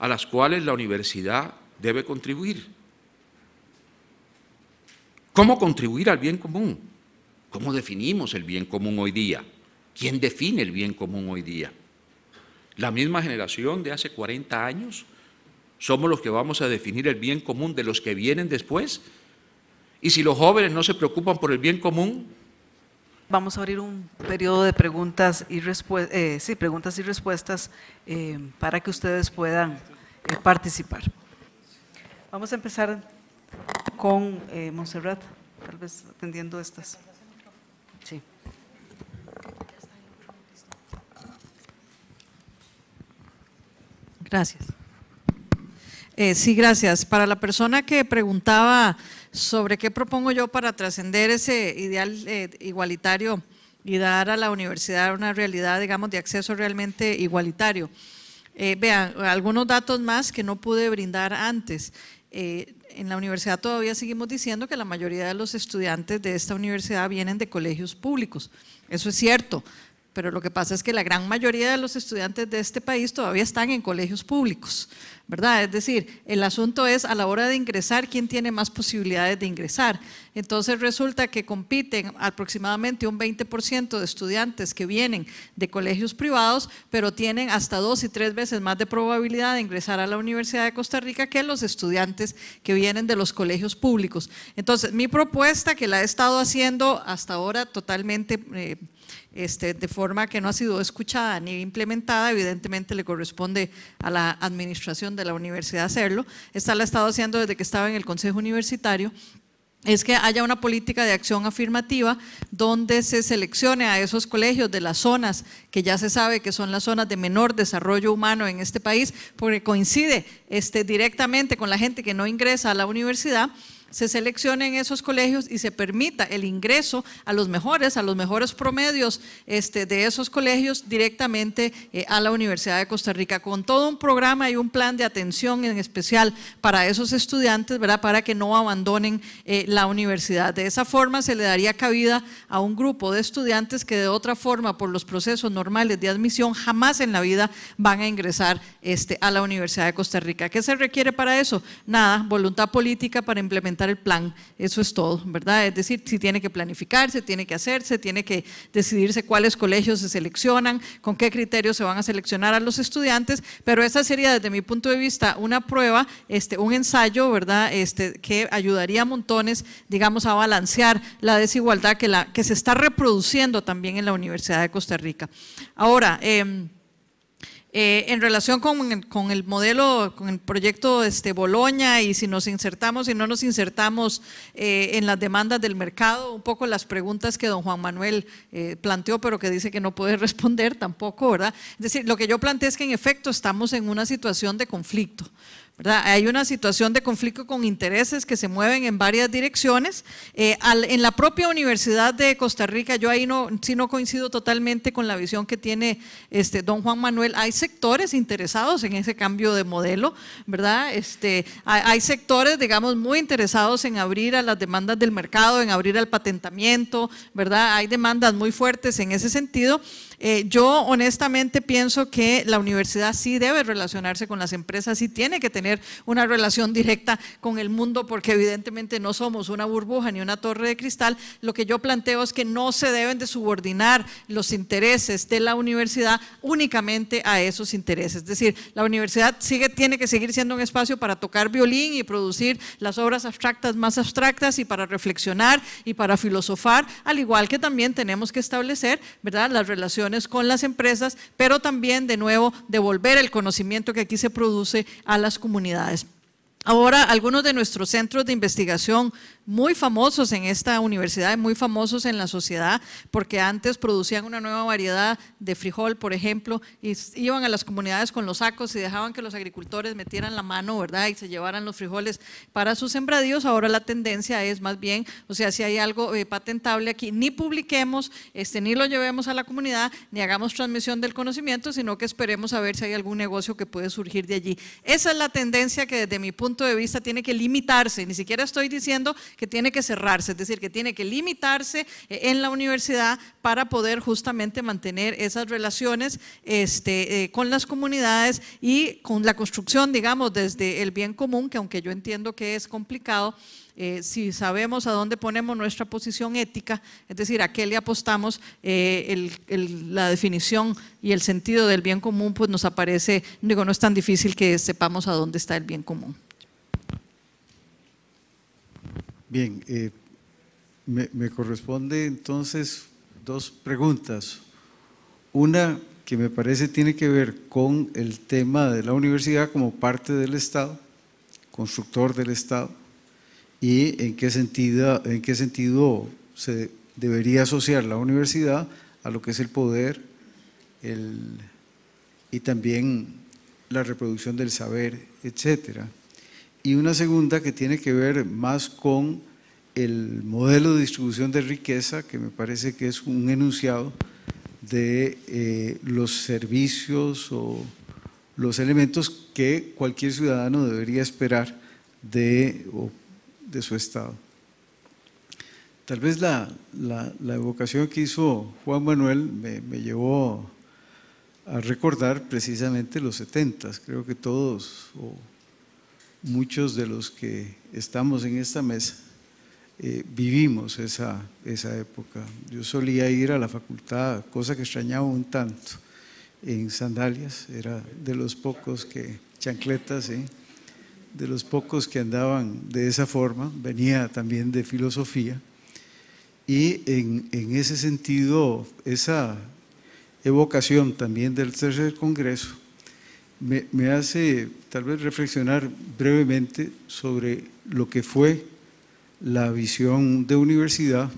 a las cuales la universidad debe contribuir? ¿Cómo contribuir al bien común? ¿Cómo definimos el bien común hoy día? ¿Quién define el bien común hoy día? ¿La misma generación de hace cuarenta años? ¿Somos los que vamos a definir el bien común de los que vienen después? ¿Y si los jóvenes no se preocupan por el bien común? Vamos a abrir un periodo de preguntas y, eh, sí, preguntas y respuestas eh, para que ustedes puedan eh, participar. Vamos a empezar con eh, Monserrat, tal vez atendiendo estas. Sí. Gracias. Eh, sí, gracias. Para la persona que preguntaba sobre qué propongo yo para trascender ese ideal eh, igualitario y dar a la universidad una realidad, digamos, de acceso realmente igualitario. Eh, vean, algunos datos más que no pude brindar antes. Eh, en la universidad todavía seguimos diciendo que la mayoría de los estudiantes de esta universidad vienen de colegios públicos. Eso es cierto, pero lo que pasa es que la gran mayoría de los estudiantes de este país todavía están en colegios públicos, ¿verdad? Es decir, el asunto es a la hora de ingresar, ¿quién tiene más posibilidades de ingresar? Entonces resulta que compiten aproximadamente un veinte por ciento de estudiantes que vienen de colegios privados, pero tienen hasta dos y tres veces más de probabilidad de ingresar a la Universidad de Costa Rica que los estudiantes que vienen de los colegios públicos. Entonces, mi propuesta, que la he estado haciendo hasta ahora totalmente eh, Este, de forma que no ha sido escuchada ni implementada, evidentemente le corresponde a la administración de la universidad hacerlo, esta la ha estado haciendo desde que estaba en el Consejo Universitario, es que haya una política de acción afirmativa donde se seleccione a esos colegios de las zonas que ya se sabe que son las zonas de menor desarrollo humano en este país, porque coincide este, directamente con la gente que no ingresa a la universidad, se seleccionen esos colegios y se permita el ingreso a los mejores, a los mejores promedios este, de esos colegios directamente eh, a la Universidad de Costa Rica, con todo un programa y un plan de atención en especial para esos estudiantes, ¿verdad?, para que no abandonen eh, la universidad. De esa forma se le daría cabida a un grupo de estudiantes que de otra forma, por los procesos normales de admisión, jamás en la vida van a ingresar este, a la Universidad de Costa Rica. ¿Qué se requiere para eso? Nada, voluntad política para implementar el plan, eso es todo, ¿verdad? Es decir, si tiene que planificarse, tiene que hacerse, tiene que decidirse cuáles colegios se seleccionan, con qué criterios se van a seleccionar a los estudiantes, pero esa sería desde mi punto de vista una prueba, este, un ensayo, ¿verdad?, este, que ayudaría a montones, digamos, a balancear la desigualdad que, la, que se está reproduciendo también en la Universidad de Costa Rica. Ahora, eh, Eh, en relación con el, con el modelo, con el proyecto este, Bolonia, y si nos insertamos y si no nos insertamos eh, en las demandas del mercado, un poco las preguntas que don Juan Manuel eh, planteó, pero que dice que no puede responder tampoco, ¿verdad? Es decir, lo que yo planteé es que en efecto estamos en una situación de conflicto, ¿verdad? Hay una situación de conflicto con intereses que se mueven en varias direcciones. Eh, al, en la propia Universidad de Costa Rica, yo ahí no, sí no coincido totalmente con la visión que tiene este, don Juan Manuel. Hay sectores interesados en ese cambio de modelo, ¿verdad? Este, hay, hay sectores, digamos, muy interesados en abrir a las demandas del mercado, en abrir al patentamiento, ¿verdad? Hay demandas muy fuertes en ese sentido. Eh, yo honestamente pienso que la universidad sí debe relacionarse con las empresas, sí tiene que tener una relación directa con el mundo, porque evidentemente no somos una burbuja ni una torre de cristal. Lo que yo planteo es que no se deben de subordinar los intereses de la universidad únicamente a esos intereses. Es decir, la universidad sigue, tiene que seguir siendo un espacio para tocar violín y producir las obras abstractas más abstractas y para reflexionar y para filosofar, al igual que también tenemos que establecer, ¿verdad?, las relaciones con las empresas, pero también de nuevo devolver el conocimiento que aquí se produce a las comunidades. Ahora, algunos de nuestros centros de investigación muy famosos en esta universidad, muy famosos en la sociedad, porque antes producían una nueva variedad de frijol, por ejemplo, y iban a las comunidades con los sacos y dejaban que los agricultores metieran la mano, ¿verdad?, y se llevaran los frijoles para sus sembradíos. Ahora la tendencia es más bien, o sea, si hay algo eh, patentable aquí, ni publiquemos, este, ni lo llevemos a la comunidad, ni hagamos transmisión del conocimiento, sino que esperemos a ver si hay algún negocio que puede surgir de allí. Esa es la tendencia que desde mi punto de vista tiene que limitarse, ni siquiera estoy diciendo que tiene que cerrarse, es decir, que tiene que limitarse en la universidad para poder justamente mantener esas relaciones este, eh, con las comunidades y con la construcción, digamos, desde el bien común, que aunque yo entiendo que es complicado, Eh, si sabemos a dónde ponemos nuestra posición ética, es decir, a qué le apostamos, eh, el, el, la definición y el sentido del bien común, pues nos aparece, digo, no es tan difícil que sepamos a dónde está el bien común. Bien, eh, me, me corresponde entonces dos preguntas. Una que me parece tiene que ver con el tema de la universidad como parte del Estado, constructor del Estado, y en qué sentido, en qué sentido se debería asociar la universidad a lo que es el poder el, y también la reproducción del saber, etcétera. Y una segunda que tiene que ver más con el modelo de distribución de riqueza, que me parece que es un enunciado de eh, los servicios o los elementos que cualquier ciudadano debería esperar de, o, de su Estado. Tal vez la, la, la evocación que hizo Juan Manuel me, me llevó a recordar precisamente los setentas. Creo que todos... o, muchos de los que estamos en esta mesa eh, vivimos esa, esa época. Yo solía ir a la facultad, cosa que extrañaba un tanto, en sandalias, era de los pocos que, chancletas, ¿eh? de los pocos que andaban de esa forma. Venía también de filosofía y en, en ese sentido, esa evocación también del tercer congreso Me, me hace tal vez reflexionar brevemente sobre lo que fue la visión de universidad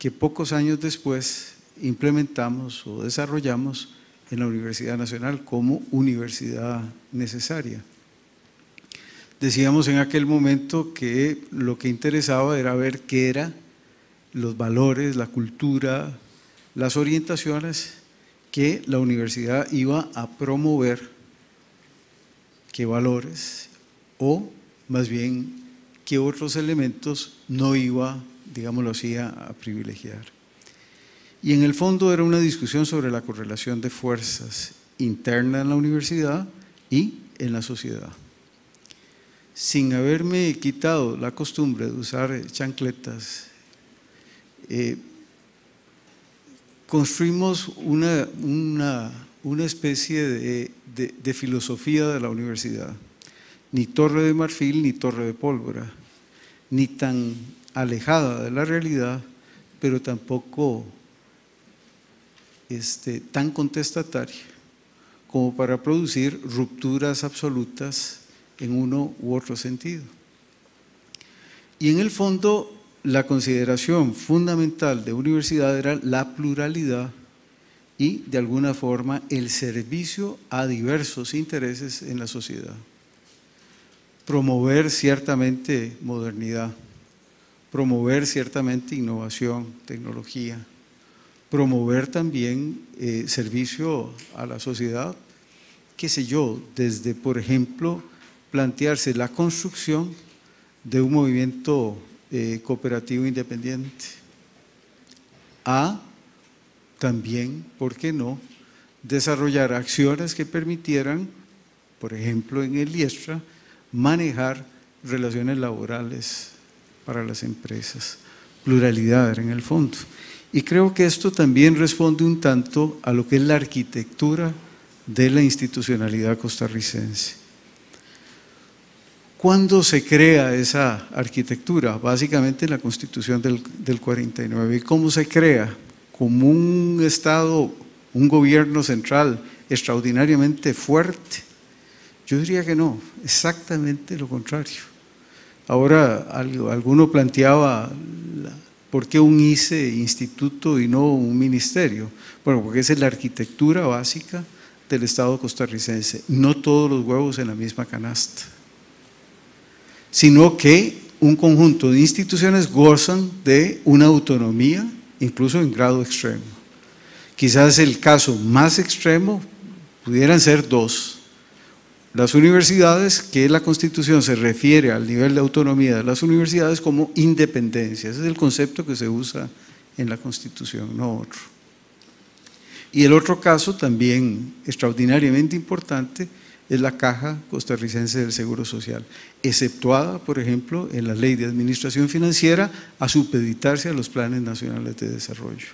que pocos años después implementamos o desarrollamos en la Universidad Nacional como universidad necesaria. Decíamos en aquel momento que lo que interesaba era ver qué eran los valores, la cultura, las orientaciones que la universidad iba a promover, qué valores o más bien qué otros elementos no iba, digámoslo así, a privilegiar. Y en el fondo era una discusión sobre la correlación de fuerzas interna en la universidad y en la sociedad. Sin haberme quitado la costumbre de usar chancletas, eh, construimos una, una, una especie de, de, de filosofía de la universidad. Ni torre de marfil, ni torre de pólvora, ni tan alejada de la realidad, pero tampoco este, tan contestataria como para producir rupturas absolutas en uno u otro sentido. Y en el fondo, la consideración fundamental de universidad era la pluralidad y, de alguna forma, el servicio a diversos intereses en la sociedad. Promover ciertamente modernidad, promover ciertamente innovación, tecnología, promover también eh, servicio a la sociedad, qué sé yo, desde, por ejemplo, plantearse la construcción de un movimiento eh, cooperativo independiente, a también, ¿por qué no?, desarrollar acciones que permitieran, por ejemplo, en el IESTRA, manejar relaciones laborales para las empresas. Pluralidad era en el fondo. Y creo que esto también responde un tanto a lo que es la arquitectura de la institucionalidad costarricense. ¿Cuándo se crea esa arquitectura? Básicamente en la Constitución del, del cuarenta y nueve. ¿Y cómo se crea? Como un Estado, un gobierno central extraordinariamente fuerte. Yo diría que no, exactamente lo contrario. Ahora, algo, alguno planteaba, ¿por qué un I C E, instituto, y no un ministerio? Bueno, porque esa es la arquitectura básica del Estado costarricense. No todos los huevos en la misma canasta, sino que un conjunto de instituciones gozan de una autonomía, incluso en grado extremo. Quizás el caso más extremo pudieran ser dos. Las universidades, que la Constitución se refiere al nivel de autonomía de las universidades como independencia. Ese es el concepto que se usa en la Constitución, no otro. Y el otro caso también extraordinariamente importante es la Caja Costarricense del Seguro Social, exceptuada, por ejemplo, en la Ley de Administración Financiera a supeditarse a los planes nacionales de desarrollo.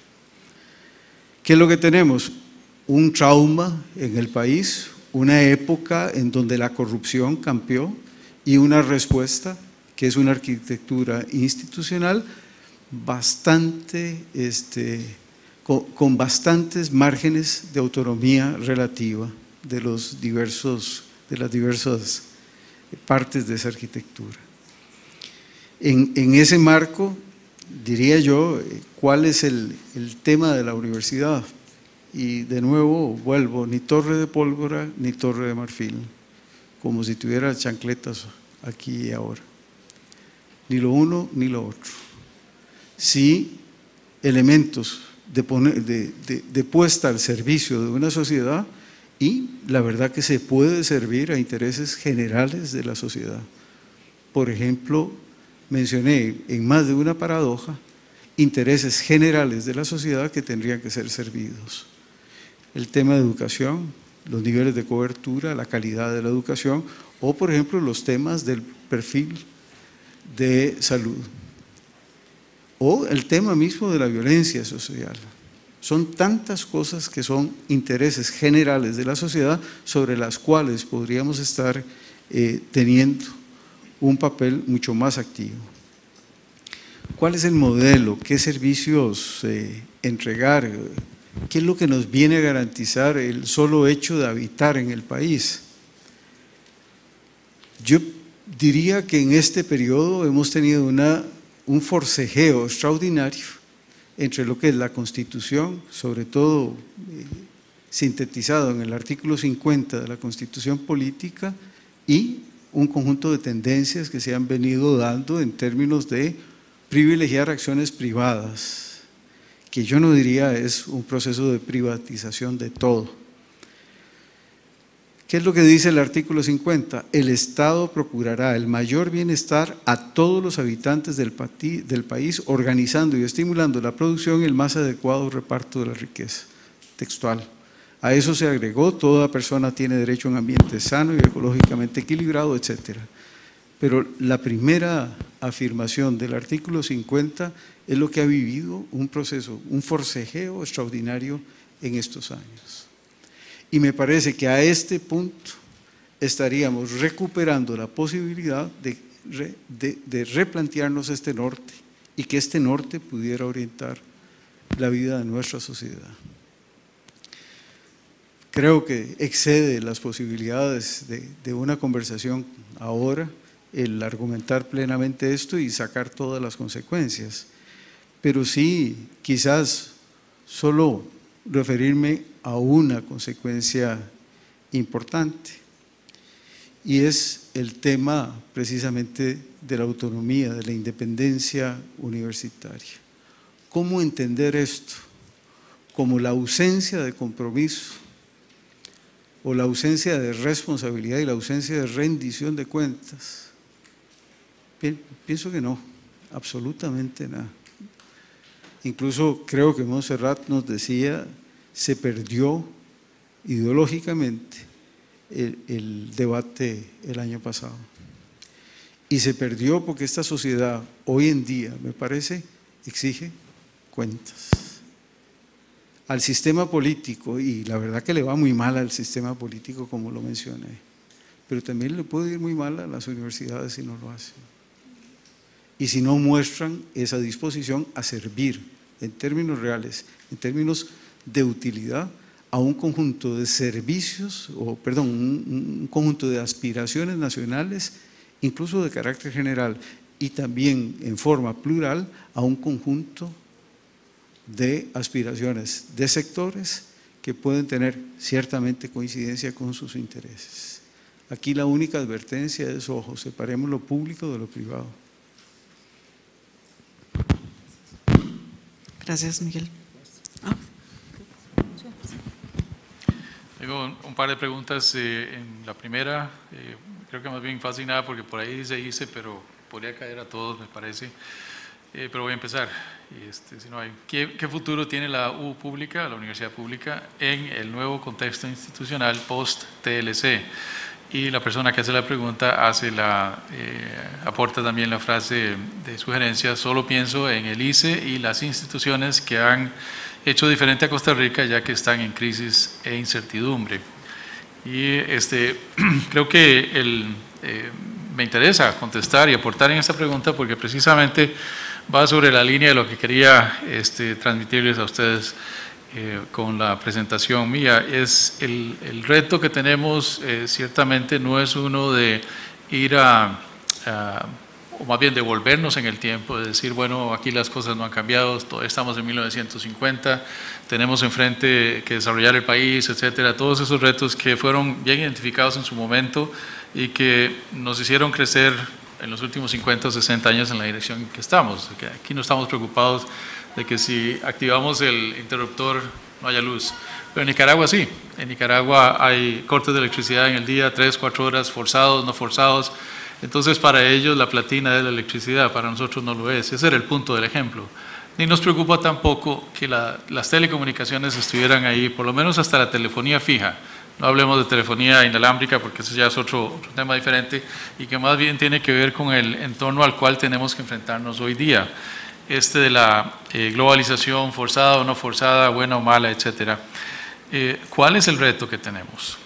¿Qué es lo que tenemos? Un trauma en el país, una época en donde la corrupción campeó y una respuesta que es una arquitectura institucional bastante, este, con, con bastantes márgenes de autonomía relativa de, los diversos, de las diversas partes de esa arquitectura. En, en ese marco, diría yo, ¿cuál es el, el tema de la universidad? Y de nuevo vuelvo, ni torre de pólvora, ni torre de marfil, como si tuviera chancletas aquí y ahora. Ni lo uno, ni lo otro. Sí, elementos de, poner, de, de, de puesta al servicio de una sociedad y la verdad que se puede servir a intereses generales de la sociedad. Por ejemplo, mencioné en más de una paradoja, intereses generales de la sociedad que tendrían que ser servidos. El tema de educación, los niveles de cobertura, la calidad de la educación o, por ejemplo, los temas del perfil de salud o el tema mismo de la violencia social. Son tantas cosas que son intereses generales de la sociedad sobre las cuales podríamos estar eh, teniendo un papel mucho más activo. ¿Cuál es el modelo? ¿Qué servicios eh, entregar? ¿Qué es lo que nos viene a garantizar el solo hecho de habitar en el país? Yo diría que en este periodo hemos tenido una, un forcejeo extraordinario entre lo que es la Constitución, sobre todo eh, sintetizado en el artículo cincuenta de la Constitución Política, y un conjunto de tendencias que se han venido dando en términos de privilegiar acciones privadas, que yo no diría es un proceso de privatización de todo. ¿Qué es lo que dice el artículo cincuenta? El Estado procurará el mayor bienestar a todos los habitantes del, del país, organizando y estimulando la producción y el más adecuado reparto de la riqueza. Textual. A eso se agregó, toda persona tiene derecho a un ambiente sano y ecológicamente equilibrado, etcétera. Pero la primera afirmación del artículo cincuenta es lo que ha vivido un proceso, un forcejeo extraordinario en estos años. Y me parece que a este punto estaríamos recuperando la posibilidad de, de, de replantearnos este norte y que este norte pudiera orientar la vida de nuestra sociedad. Creo que excede las posibilidades de, de una conversación ahora el argumentar plenamente esto y sacar todas las consecuencias. Pero sí, quizás solo referirme a una consecuencia importante, y es el tema precisamente de la autonomía, de la independencia universitaria. ¿Cómo entender esto? Como la ausencia de compromiso, o la ausencia de responsabilidad y la ausencia de rendición de cuentas. Pienso que no, absolutamente nada. Incluso creo que Monserrat nos decía, se perdió ideológicamente el, el debate el año pasado. Y se perdió porque esta sociedad hoy en día, me parece, exige cuentas al sistema político, y la verdad que le va muy mal al sistema político, como lo mencioné, pero también le puede ir muy mal a las universidades si no lo hacen. Y si no muestran esa disposición a servir, en términos reales, en términos de utilidad, a un conjunto de servicios, o perdón, un, un conjunto de aspiraciones nacionales, incluso de carácter general, y también en forma plural, a un conjunto de aspiraciones de sectores que pueden tener ciertamente coincidencia con sus intereses. Aquí la única advertencia es, ojo, separemos lo público de lo privado. Gracias, Miguel. Ah. Tengo un par de preguntas. Eh, en la primera, eh, creo que más bien fascinada porque por ahí se dice, pero podría caer a todos, me parece. Eh, pero voy a empezar. Este, si no hay, ¿qué, ¿Qué futuro tiene la U pública, la universidad pública, en el nuevo contexto institucional post-T L C? Y la persona que hace la pregunta hace la, eh, aporta también la frase de sugerencia, solo pienso en el I C E y las instituciones que han hecho diferente a Costa Rica ya que están en crisis e incertidumbre. Y este, creo que el... Eh, me interesa contestar y aportar en esta pregunta porque precisamente va sobre la línea de lo que quería este, transmitirles a ustedes eh, con la presentación mía. Es el, el reto que tenemos, eh, ciertamente no es uno de ir a, a, o más bien de volvernos en el tiempo, de decir, bueno, aquí las cosas no han cambiado, todavía estamos en mil novecientos cincuenta, tenemos enfrente que desarrollar el país, etcétera. Todos esos retos que fueron bien identificados en su momento y que nos hicieron crecer en los últimos cincuenta o sesenta años en la dirección en que estamos. Aquí no estamos preocupados de que si activamos el interruptor no haya luz, pero en Nicaragua sí, en Nicaragua hay cortes de electricidad en el día, tres, cuatro horas, forzados, no forzados, entonces para ellos la platina es la electricidad, para nosotros no lo es, ese era el punto del ejemplo. Ni nos preocupa tampoco que la, las telecomunicaciones estuvieran ahí, por lo menos hasta la telefonía fija. No hablemos de telefonía inalámbrica porque eso ya es otro, otro tema diferente y que más bien tiene que ver con el entorno al cual tenemos que enfrentarnos hoy día. Este de la eh, globalización forzada o no forzada, buena o mala, etcétera. Eh, ¿Cuál es el reto que tenemos?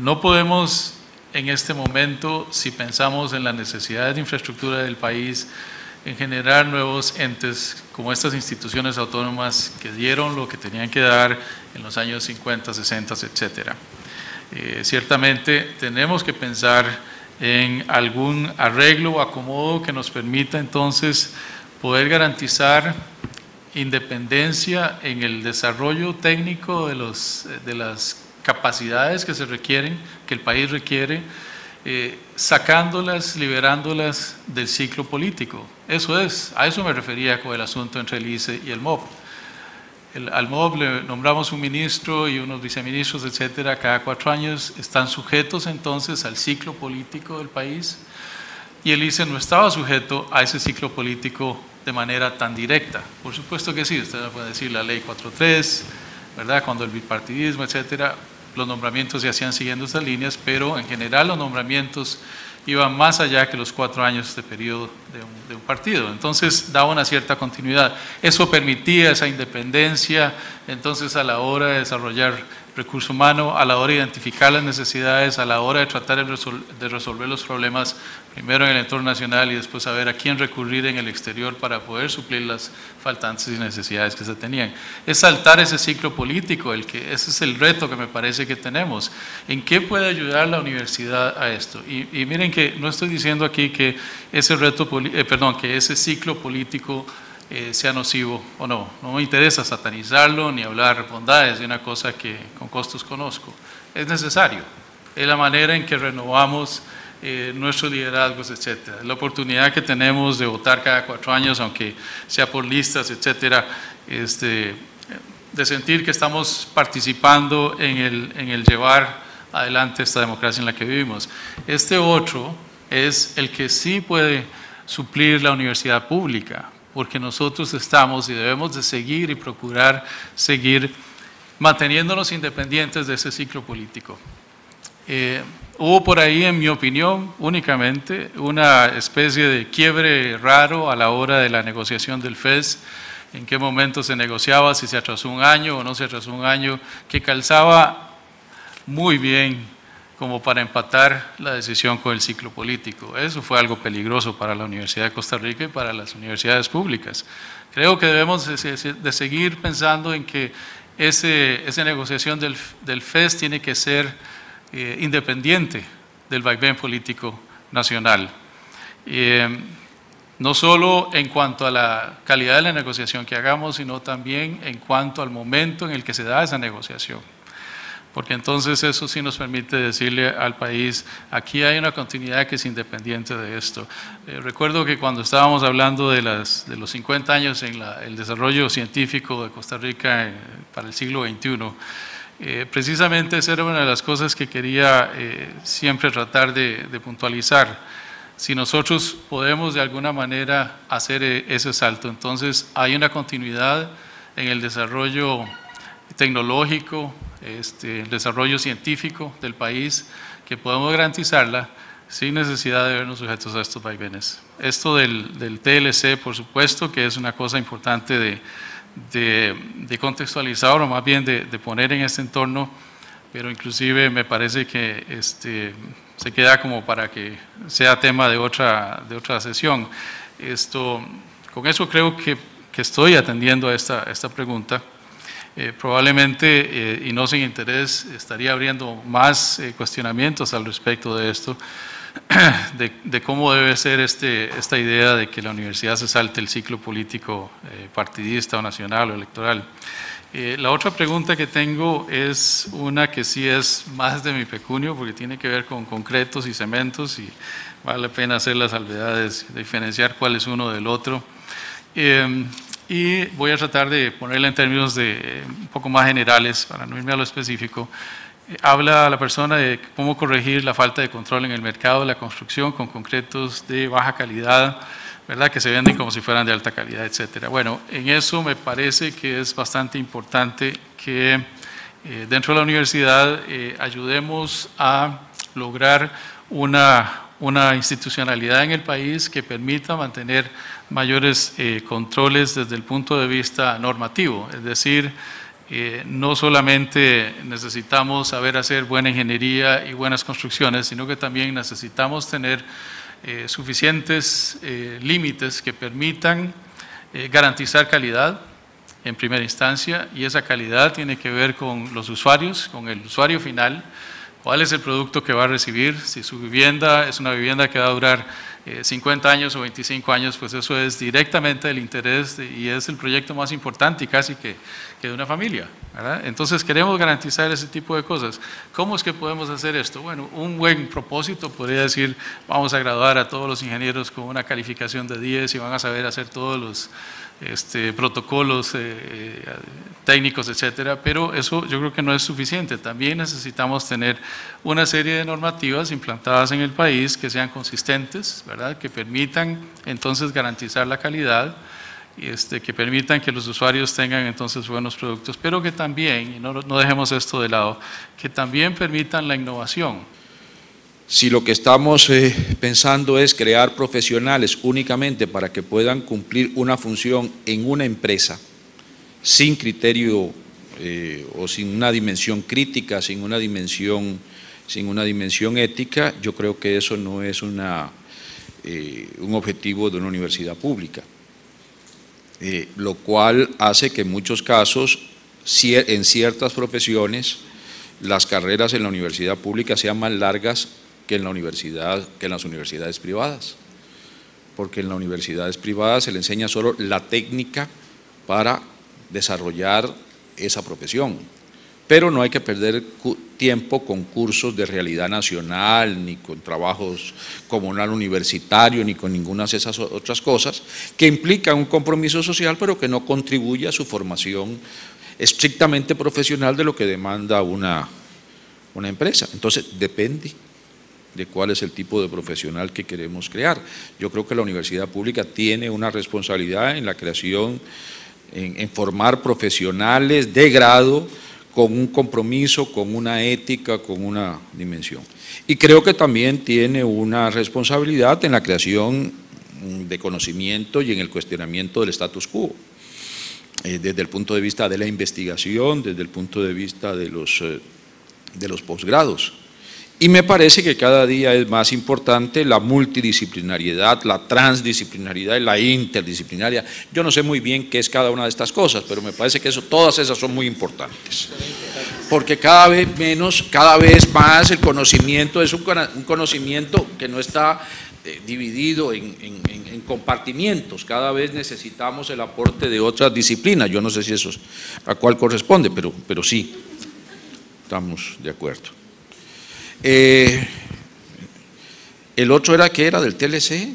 No podemos en este momento, si pensamos en las necesidades de infraestructura del país, en generar nuevos entes como estas instituciones autónomas que dieron lo que tenían que dar en los años cincuenta, sesenta, etcétera. Eh, ciertamente tenemos que pensar en algún arreglo o acomodo que nos permita entonces poder garantizar independencia en el desarrollo técnico de, los, de las capacidades que se requieren, que el país requiere, eh, sacándolas, liberándolas del ciclo político. Eso es, a eso me refería con el asunto entre el I C E y el M O B. El, al M O B le nombramos un ministro y unos viceministros, etcétera, cada cuatro años, están sujetos entonces al ciclo político del país, y el I C E no estaba sujeto a ese ciclo político de manera tan directa. Por supuesto que sí, ustedes pueden decir la ley cuatro punto tres, ¿verdad?, cuando el bipartidismo, etcétera, los nombramientos se hacían siguiendo esas líneas, pero en general los nombramientos iban más allá que los cuatro años de periodo de un, de un partido. Entonces daba una cierta continuidad. Eso permitía esa independencia, entonces a la hora de desarrollar recurso humano, a la hora de identificar las necesidades, a la hora de tratar de resolver los problemas, primero en el entorno nacional y después saber a quién recurrir en el exterior para poder suplir las faltantes y necesidades que se tenían. Es saltar ese ciclo político, el que, ese es el reto que me parece que tenemos. ¿En qué puede ayudar la universidad a esto? Y, y miren que no estoy diciendo aquí que ese reto, eh, perdón, que ese ciclo político Eh, sea nocivo o no, no me interesa satanizarlo ni hablar bondades de una cosa que con costos conozco. Es necesario, es la manera en que renovamos eh, nuestros liderazgos, etcétera. La oportunidad que tenemos de votar cada cuatro años, aunque sea por listas, etcétera, este, de sentir que estamos participando en el, en el llevar adelante esta democracia en la que vivimos. Este otro es el que sí puede suplir la universidad pública, porque nosotros estamos y debemos de seguir y procurar seguir manteniéndonos independientes de ese ciclo político. Eh, hubo por ahí, en mi opinión, únicamente una especie de quiebre raro a la hora de la negociación del F E S, en qué momento se negociaba, si se atrasó un año o no se atrasó un año, que calzaba muy bien como para empatar la decisión con el ciclo político. Eso fue algo peligroso para la Universidad de Costa Rica y para las universidades públicas. Creo que debemos de seguir pensando en que ese, esa negociación del, del F E S tiene que ser eh, independiente del vaivén político nacional. Eh, No solo en cuanto a la calidad de la negociación que hagamos, sino también en cuanto al momento en el que se da esa negociación. Porque entonces eso sí nos permite decirle al país, aquí hay una continuidad que es independiente de esto. Eh, recuerdo que cuando estábamos hablando de, las, de los cincuenta años en la, el desarrollo científico de Costa Rica en, para el siglo veintiuno, eh, precisamente esa era una de las cosas que quería eh, siempre tratar de, de puntualizar. Si nosotros podemos de alguna manera hacer ese salto, entonces hay una continuidad en el desarrollo tecnológico, Este, el desarrollo científico del país, que podemos garantizarla sin necesidad de vernos sujetos a estos vaivenes. Esto del, del T L C, por supuesto, que es una cosa importante de, de, de contextualizar, o más bien de, de poner en este entorno, pero inclusive me parece que este, se queda como para que sea tema de otra, de otra sesión. Esto, con eso creo que, que estoy atendiendo a esta, esta pregunta. Eh, probablemente, eh, y no sin interés, estaría abriendo más eh, cuestionamientos al respecto de esto, de, de cómo debe ser este, esta idea de que la universidad se salte el ciclo político eh, partidista o nacional o electoral. Eh, la otra pregunta que tengo es una que sí es más de mi pecunio, porque tiene que ver con concretos y cementos, y vale la pena hacer las salvedades, diferenciar cuál es uno del otro. Eh, Y voy a tratar de ponerla en términos de, un poco más generales, para no irme a lo específico. Habla la persona de cómo corregir la falta de control en el mercado de la construcción con concretos de baja calidad, ¿verdad?, que se venden como si fueran de alta calidad, etcétera. Bueno, en eso me parece que es bastante importante que eh, dentro de la universidad eh, ayudemos a lograr una... una institucionalidad en el país que permita mantener mayores eh, controles desde el punto de vista normativo. Es decir, eh, no solamente necesitamos saber hacer buena ingeniería y buenas construcciones, sino que también necesitamos tener eh, suficientes eh, límites que permitan eh, garantizar calidad en primera instancia, y esa calidad tiene que ver con los usuarios, con el usuario final. ¿Cuál es el producto que va a recibir? Si su vivienda es una vivienda que va a durar eh, cincuenta años o veinticinco años, pues eso es directamente del interés de, y es el proyecto más importante casi que, que de una familia, ¿verdad? Entonces queremos garantizar ese tipo de cosas. ¿Cómo es que podemos hacer esto? Bueno, un buen propósito podría decir, vamos a graduar a todos los ingenieros con una calificación de diez y van a saber hacer todos los este, protocolos eh, técnicos, etcétera, pero eso yo creo que no es suficiente. También necesitamos tener una serie de normativas implantadas en el país que sean consistentes, ¿verdad? Que permitan entonces garantizar la calidad, este, que permitan que los usuarios tengan entonces buenos productos, pero que también, y no, no dejemos esto de lado, que también permitan la innovación. Si lo que estamos eh, pensando es crear profesionales únicamente para que puedan cumplir una función en una empresa, sin criterio eh, o sin una dimensión crítica, sin una dimensión, sin una dimensión ética, yo creo que eso no es una, eh, un objetivo de una universidad pública, eh, lo cual hace que en muchos casos, en ciertas profesiones, las carreras en la universidad pública sean más largas que en la universidad, que en las universidades privadas, porque en las universidades privadas se le enseña solo la técnica para desarrollar esa profesión, pero no hay que perder tiempo con cursos de realidad nacional, ni con trabajos comunal universitario, ni con ninguna de esas otras cosas que implican un compromiso social, pero que no contribuye a su formación estrictamente profesional de lo que demanda una, una empresa. Entonces depende de cuál es el tipo de profesional que queremos crear. Yo creo que la universidad pública tiene una responsabilidad en la creación, en, en formar profesionales de grado con un compromiso, con una ética, con una dimensión. Y creo que también tiene una responsabilidad en la creación de conocimiento y en el cuestionamiento del status quo, desde el punto de vista de la investigación, desde el punto de vista de los, de los posgrados. Y me parece que cada día es más importante la multidisciplinariedad, la transdisciplinariedad y la interdisciplinaria. Yo no sé muy bien qué es cada una de estas cosas, pero me parece que eso, todas esas son muy importantes. Porque cada vez menos, cada vez más el conocimiento es un, un conocimiento que no está eh, dividido en, en, en, en compartimientos. Cada vez necesitamos el aporte de otras disciplinas. Yo no sé si eso es a cuál corresponde, pero, pero sí, estamos de acuerdo. Eh, el otro era que era del T L C.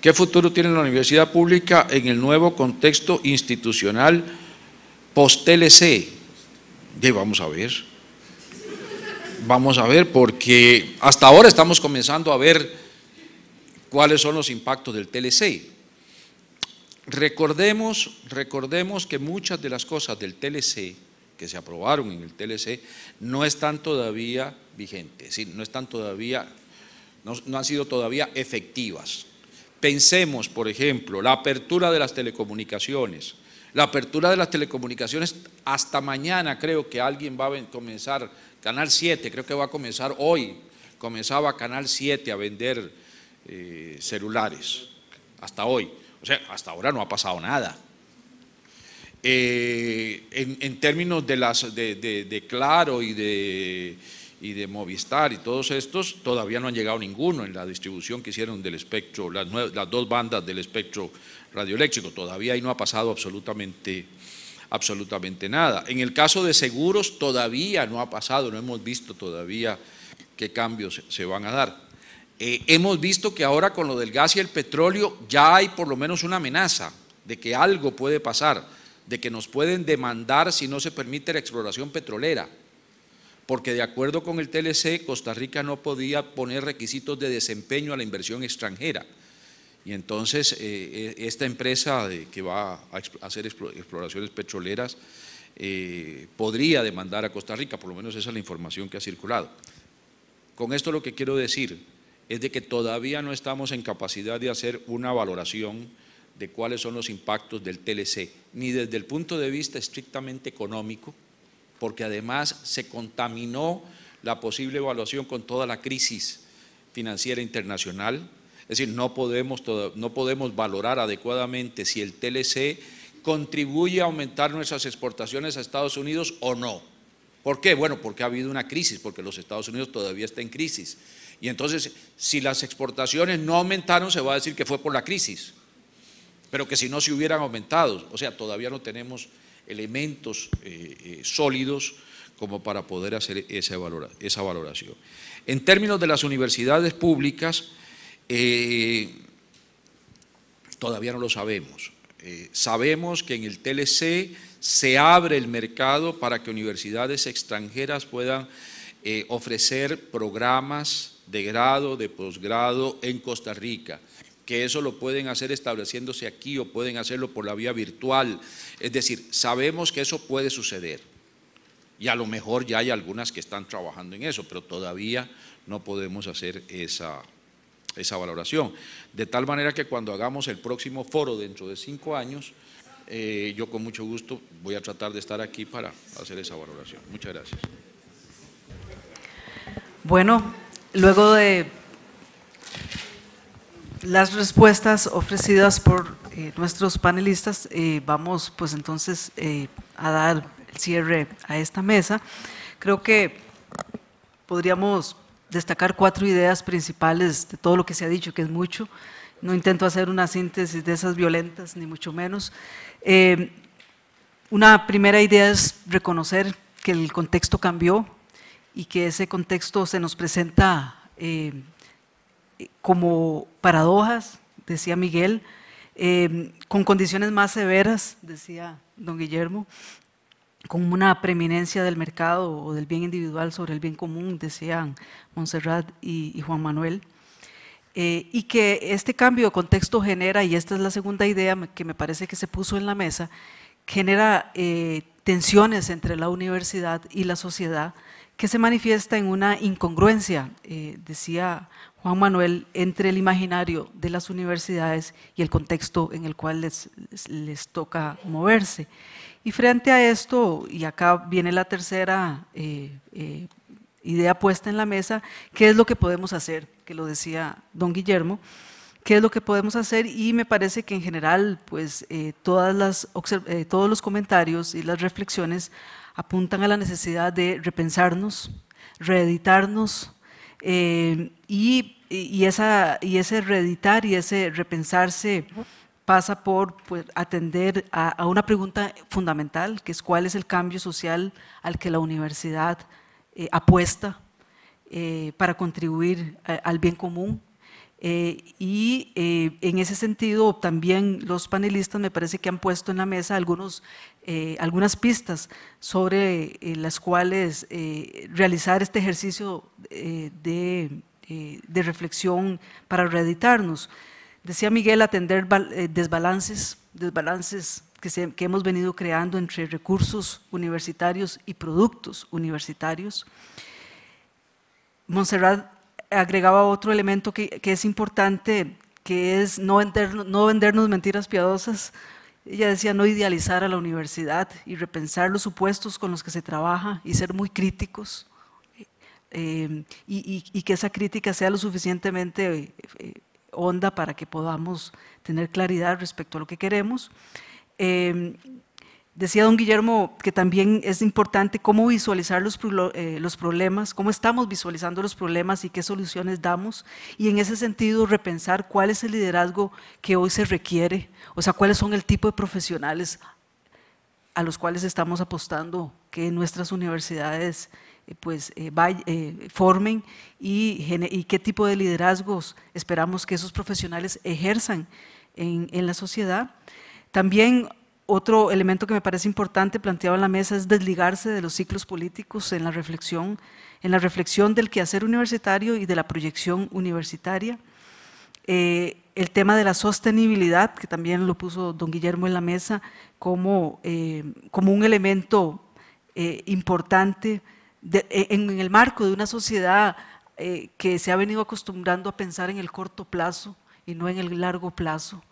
¿Qué futuro tiene la universidad pública en el nuevo contexto institucional post-T L C? Ya vamos a ver, vamos a ver, porque hasta ahora estamos comenzando a ver cuáles son los impactos del T L C. Recordemos, recordemos que muchas de las cosas del T L C que se aprobaron en el T L C no están todavía vigentes, sí, no están todavía, no, no han sido todavía efectivas. Pensemos, por ejemplo, la apertura de las telecomunicaciones. La apertura de las telecomunicaciones hasta mañana, creo que alguien va a comenzar, Canal siete, creo que va a comenzar hoy, comenzaba Canal siete a vender eh, celulares, hasta hoy. O sea, hasta ahora no ha pasado nada. Eh, en, en términos de, las, de, de, de Claro y de, y de Movistar y todos estos, todavía no han llegado ninguno en la distribución que hicieron del espectro, las, nueve, las dos bandas del espectro radioeléctrico, todavía ahí no ha pasado absolutamente, absolutamente nada. En el caso de seguros todavía no ha pasado, no hemos visto todavía qué cambios se van a dar. Eh, hemos visto que ahora con lo del gas y el petróleo ya hay por lo menos una amenaza de que algo puede pasar, de que nos pueden demandar si no se permite la exploración petrolera, porque de acuerdo con el T L C, Costa Rica no podía poner requisitos de desempeño a la inversión extranjera, y entonces eh, esta empresa de, que va a hacer exploraciones petroleras eh, podría demandar a Costa Rica, por lo menos esa es la información que ha circulado. Con esto lo que quiero decir es de que todavía no estamos en capacidad de hacer una valoración de cuáles son los impactos del T L C, ni desde el punto de vista estrictamente económico, porque además se contaminó la posible evaluación con toda la crisis financiera internacional, es decir, no podemos, no podemos valorar adecuadamente si el T L C contribuye a aumentar nuestras exportaciones a Estados Unidos o no. ¿Por qué? Bueno, porque ha habido una crisis, porque los Estados Unidos todavía está en crisis, Y entonces, si las exportaciones no aumentaron, se va a decir que fue por la crisis, pero que si no se hubieran aumentado. O sea, todavía no tenemos elementos eh, eh, sólidos como para poder hacer esa, valora, esa valoración. En términos de las universidades públicas, eh, todavía no lo sabemos. Eh, sabemos que en el T L C se abre el mercado para que universidades extranjeras puedan eh, ofrecer programas de grado, de posgrado en Costa Rica, que eso lo pueden hacer estableciéndose aquí o pueden hacerlo por la vía virtual. Es decir, sabemos que eso puede suceder y a lo mejor ya hay algunas que están trabajando en eso, pero todavía no podemos hacer esa, esa valoración. De tal manera que cuando hagamos el próximo foro dentro de cinco años, eh, yo con mucho gusto voy a tratar de estar aquí para hacer esa valoración. Muchas gracias. Bueno, luego de las respuestas ofrecidas por eh, nuestros panelistas, eh, vamos pues entonces eh, a dar el cierre a esta mesa. Creo que podríamos destacar cuatro ideas principales de todo lo que se ha dicho, que es mucho. No intento hacer una síntesis de esas violentas, ni mucho menos. Eh, una primera idea es reconocer que el contexto cambió y que ese contexto se nos presenta eh, como paradojas, decía Miguel, eh, con condiciones más severas, decía don Guillermo, con una preeminencia del mercado o del bien individual sobre el bien común, decían Monserrat y, y Juan Manuel, eh, y que este cambio de contexto genera, y esta es la segunda idea que me parece que se puso en la mesa, genera eh, tensiones entre la universidad y la sociedad, que se manifiesta en una incongruencia, eh, decía Juan Manuel, entre el imaginario de las universidades y el contexto en el cual les, les toca moverse. Y frente a esto, y acá viene la tercera eh, eh, idea puesta en la mesa, ¿qué es lo que podemos hacer? Que lo decía don Guillermo, ¿qué es lo que podemos hacer? Y me parece que en general, pues, eh, todas las, eh, todos los comentarios y las reflexiones apuntan a la necesidad de repensarnos, reeditarnos, eh, y, y, esa, y ese reeditar y ese repensarse pasa por pues, atender a, a una pregunta fundamental, que es cuál es el cambio social al que la universidad eh, apuesta eh, para contribuir a, al bien común. Eh, y eh, en ese sentido también los panelistas me parece que han puesto en la mesa algunos, eh, algunas pistas sobre eh, las cuales eh, realizar este ejercicio eh, de, eh, de reflexión para reeditarnos. Decía Miguel, atender desbalances, desbalances que, se, que hemos venido creando entre recursos universitarios y productos universitarios. Monserrat agregaba otro elemento que, que es importante, que es no, vender, no vendernos mentiras piadosas. Ella decía no idealizar a la universidad y repensar los supuestos con los que se trabaja y ser muy críticos, eh, y, y, y que esa crítica sea lo suficientemente eh, honda para que podamos tener claridad respecto a lo que queremos. Eh, Decía don Guillermo que también es importante cómo visualizar los, eh, los problemas, cómo estamos visualizando los problemas y qué soluciones damos, y en ese sentido repensar cuál es el liderazgo que hoy se requiere, o sea, cuáles son el tipo de profesionales a los cuales estamos apostando que nuestras universidades eh, pues, eh, vaya, eh, formen y, y qué tipo de liderazgos esperamos que esos profesionales ejerzan en, en la sociedad. También otro elemento que me parece importante planteado en la mesa es desligarse de los ciclos políticos en la reflexión, en la reflexión del quehacer universitario y de la proyección universitaria. Eh, el tema de la sostenibilidad, que también lo puso don Guillermo en la mesa, como, eh, como un elemento eh, importante de, en, en el marco de una sociedad eh, que se ha venido acostumbrando a pensar en el corto plazo y no en el largo plazo.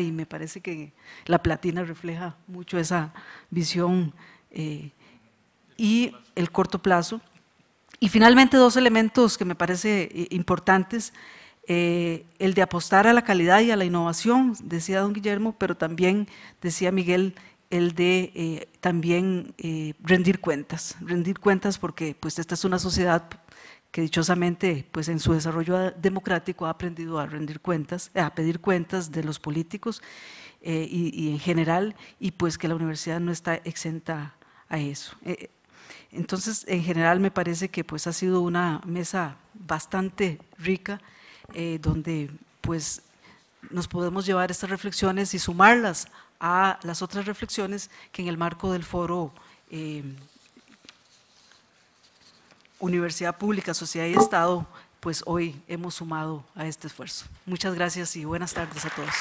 Y me parece que la platina refleja mucho esa visión eh, y el corto plazo. Y finalmente dos elementos que me parece importantes, eh, el de apostar a la calidad y a la innovación, decía don Guillermo, pero también decía Miguel, el de eh, también eh, rendir cuentas, rendir cuentas porque pues esta es una sociedad que dichosamente, pues en su desarrollo democrático ha aprendido a rendir cuentas, a pedir cuentas de los políticos eh, y, y en general, y pues que la universidad no está exenta a eso. Eh, entonces, en general me parece que pues ha sido una mesa bastante rica, eh, donde pues nos podemos llevar estas reflexiones y sumarlas a las otras reflexiones que en el marco del foro eh, Universidad Pública, Sociedad y Estado, pues hoy hemos sumado a este esfuerzo. Muchas gracias y buenas tardes a todos.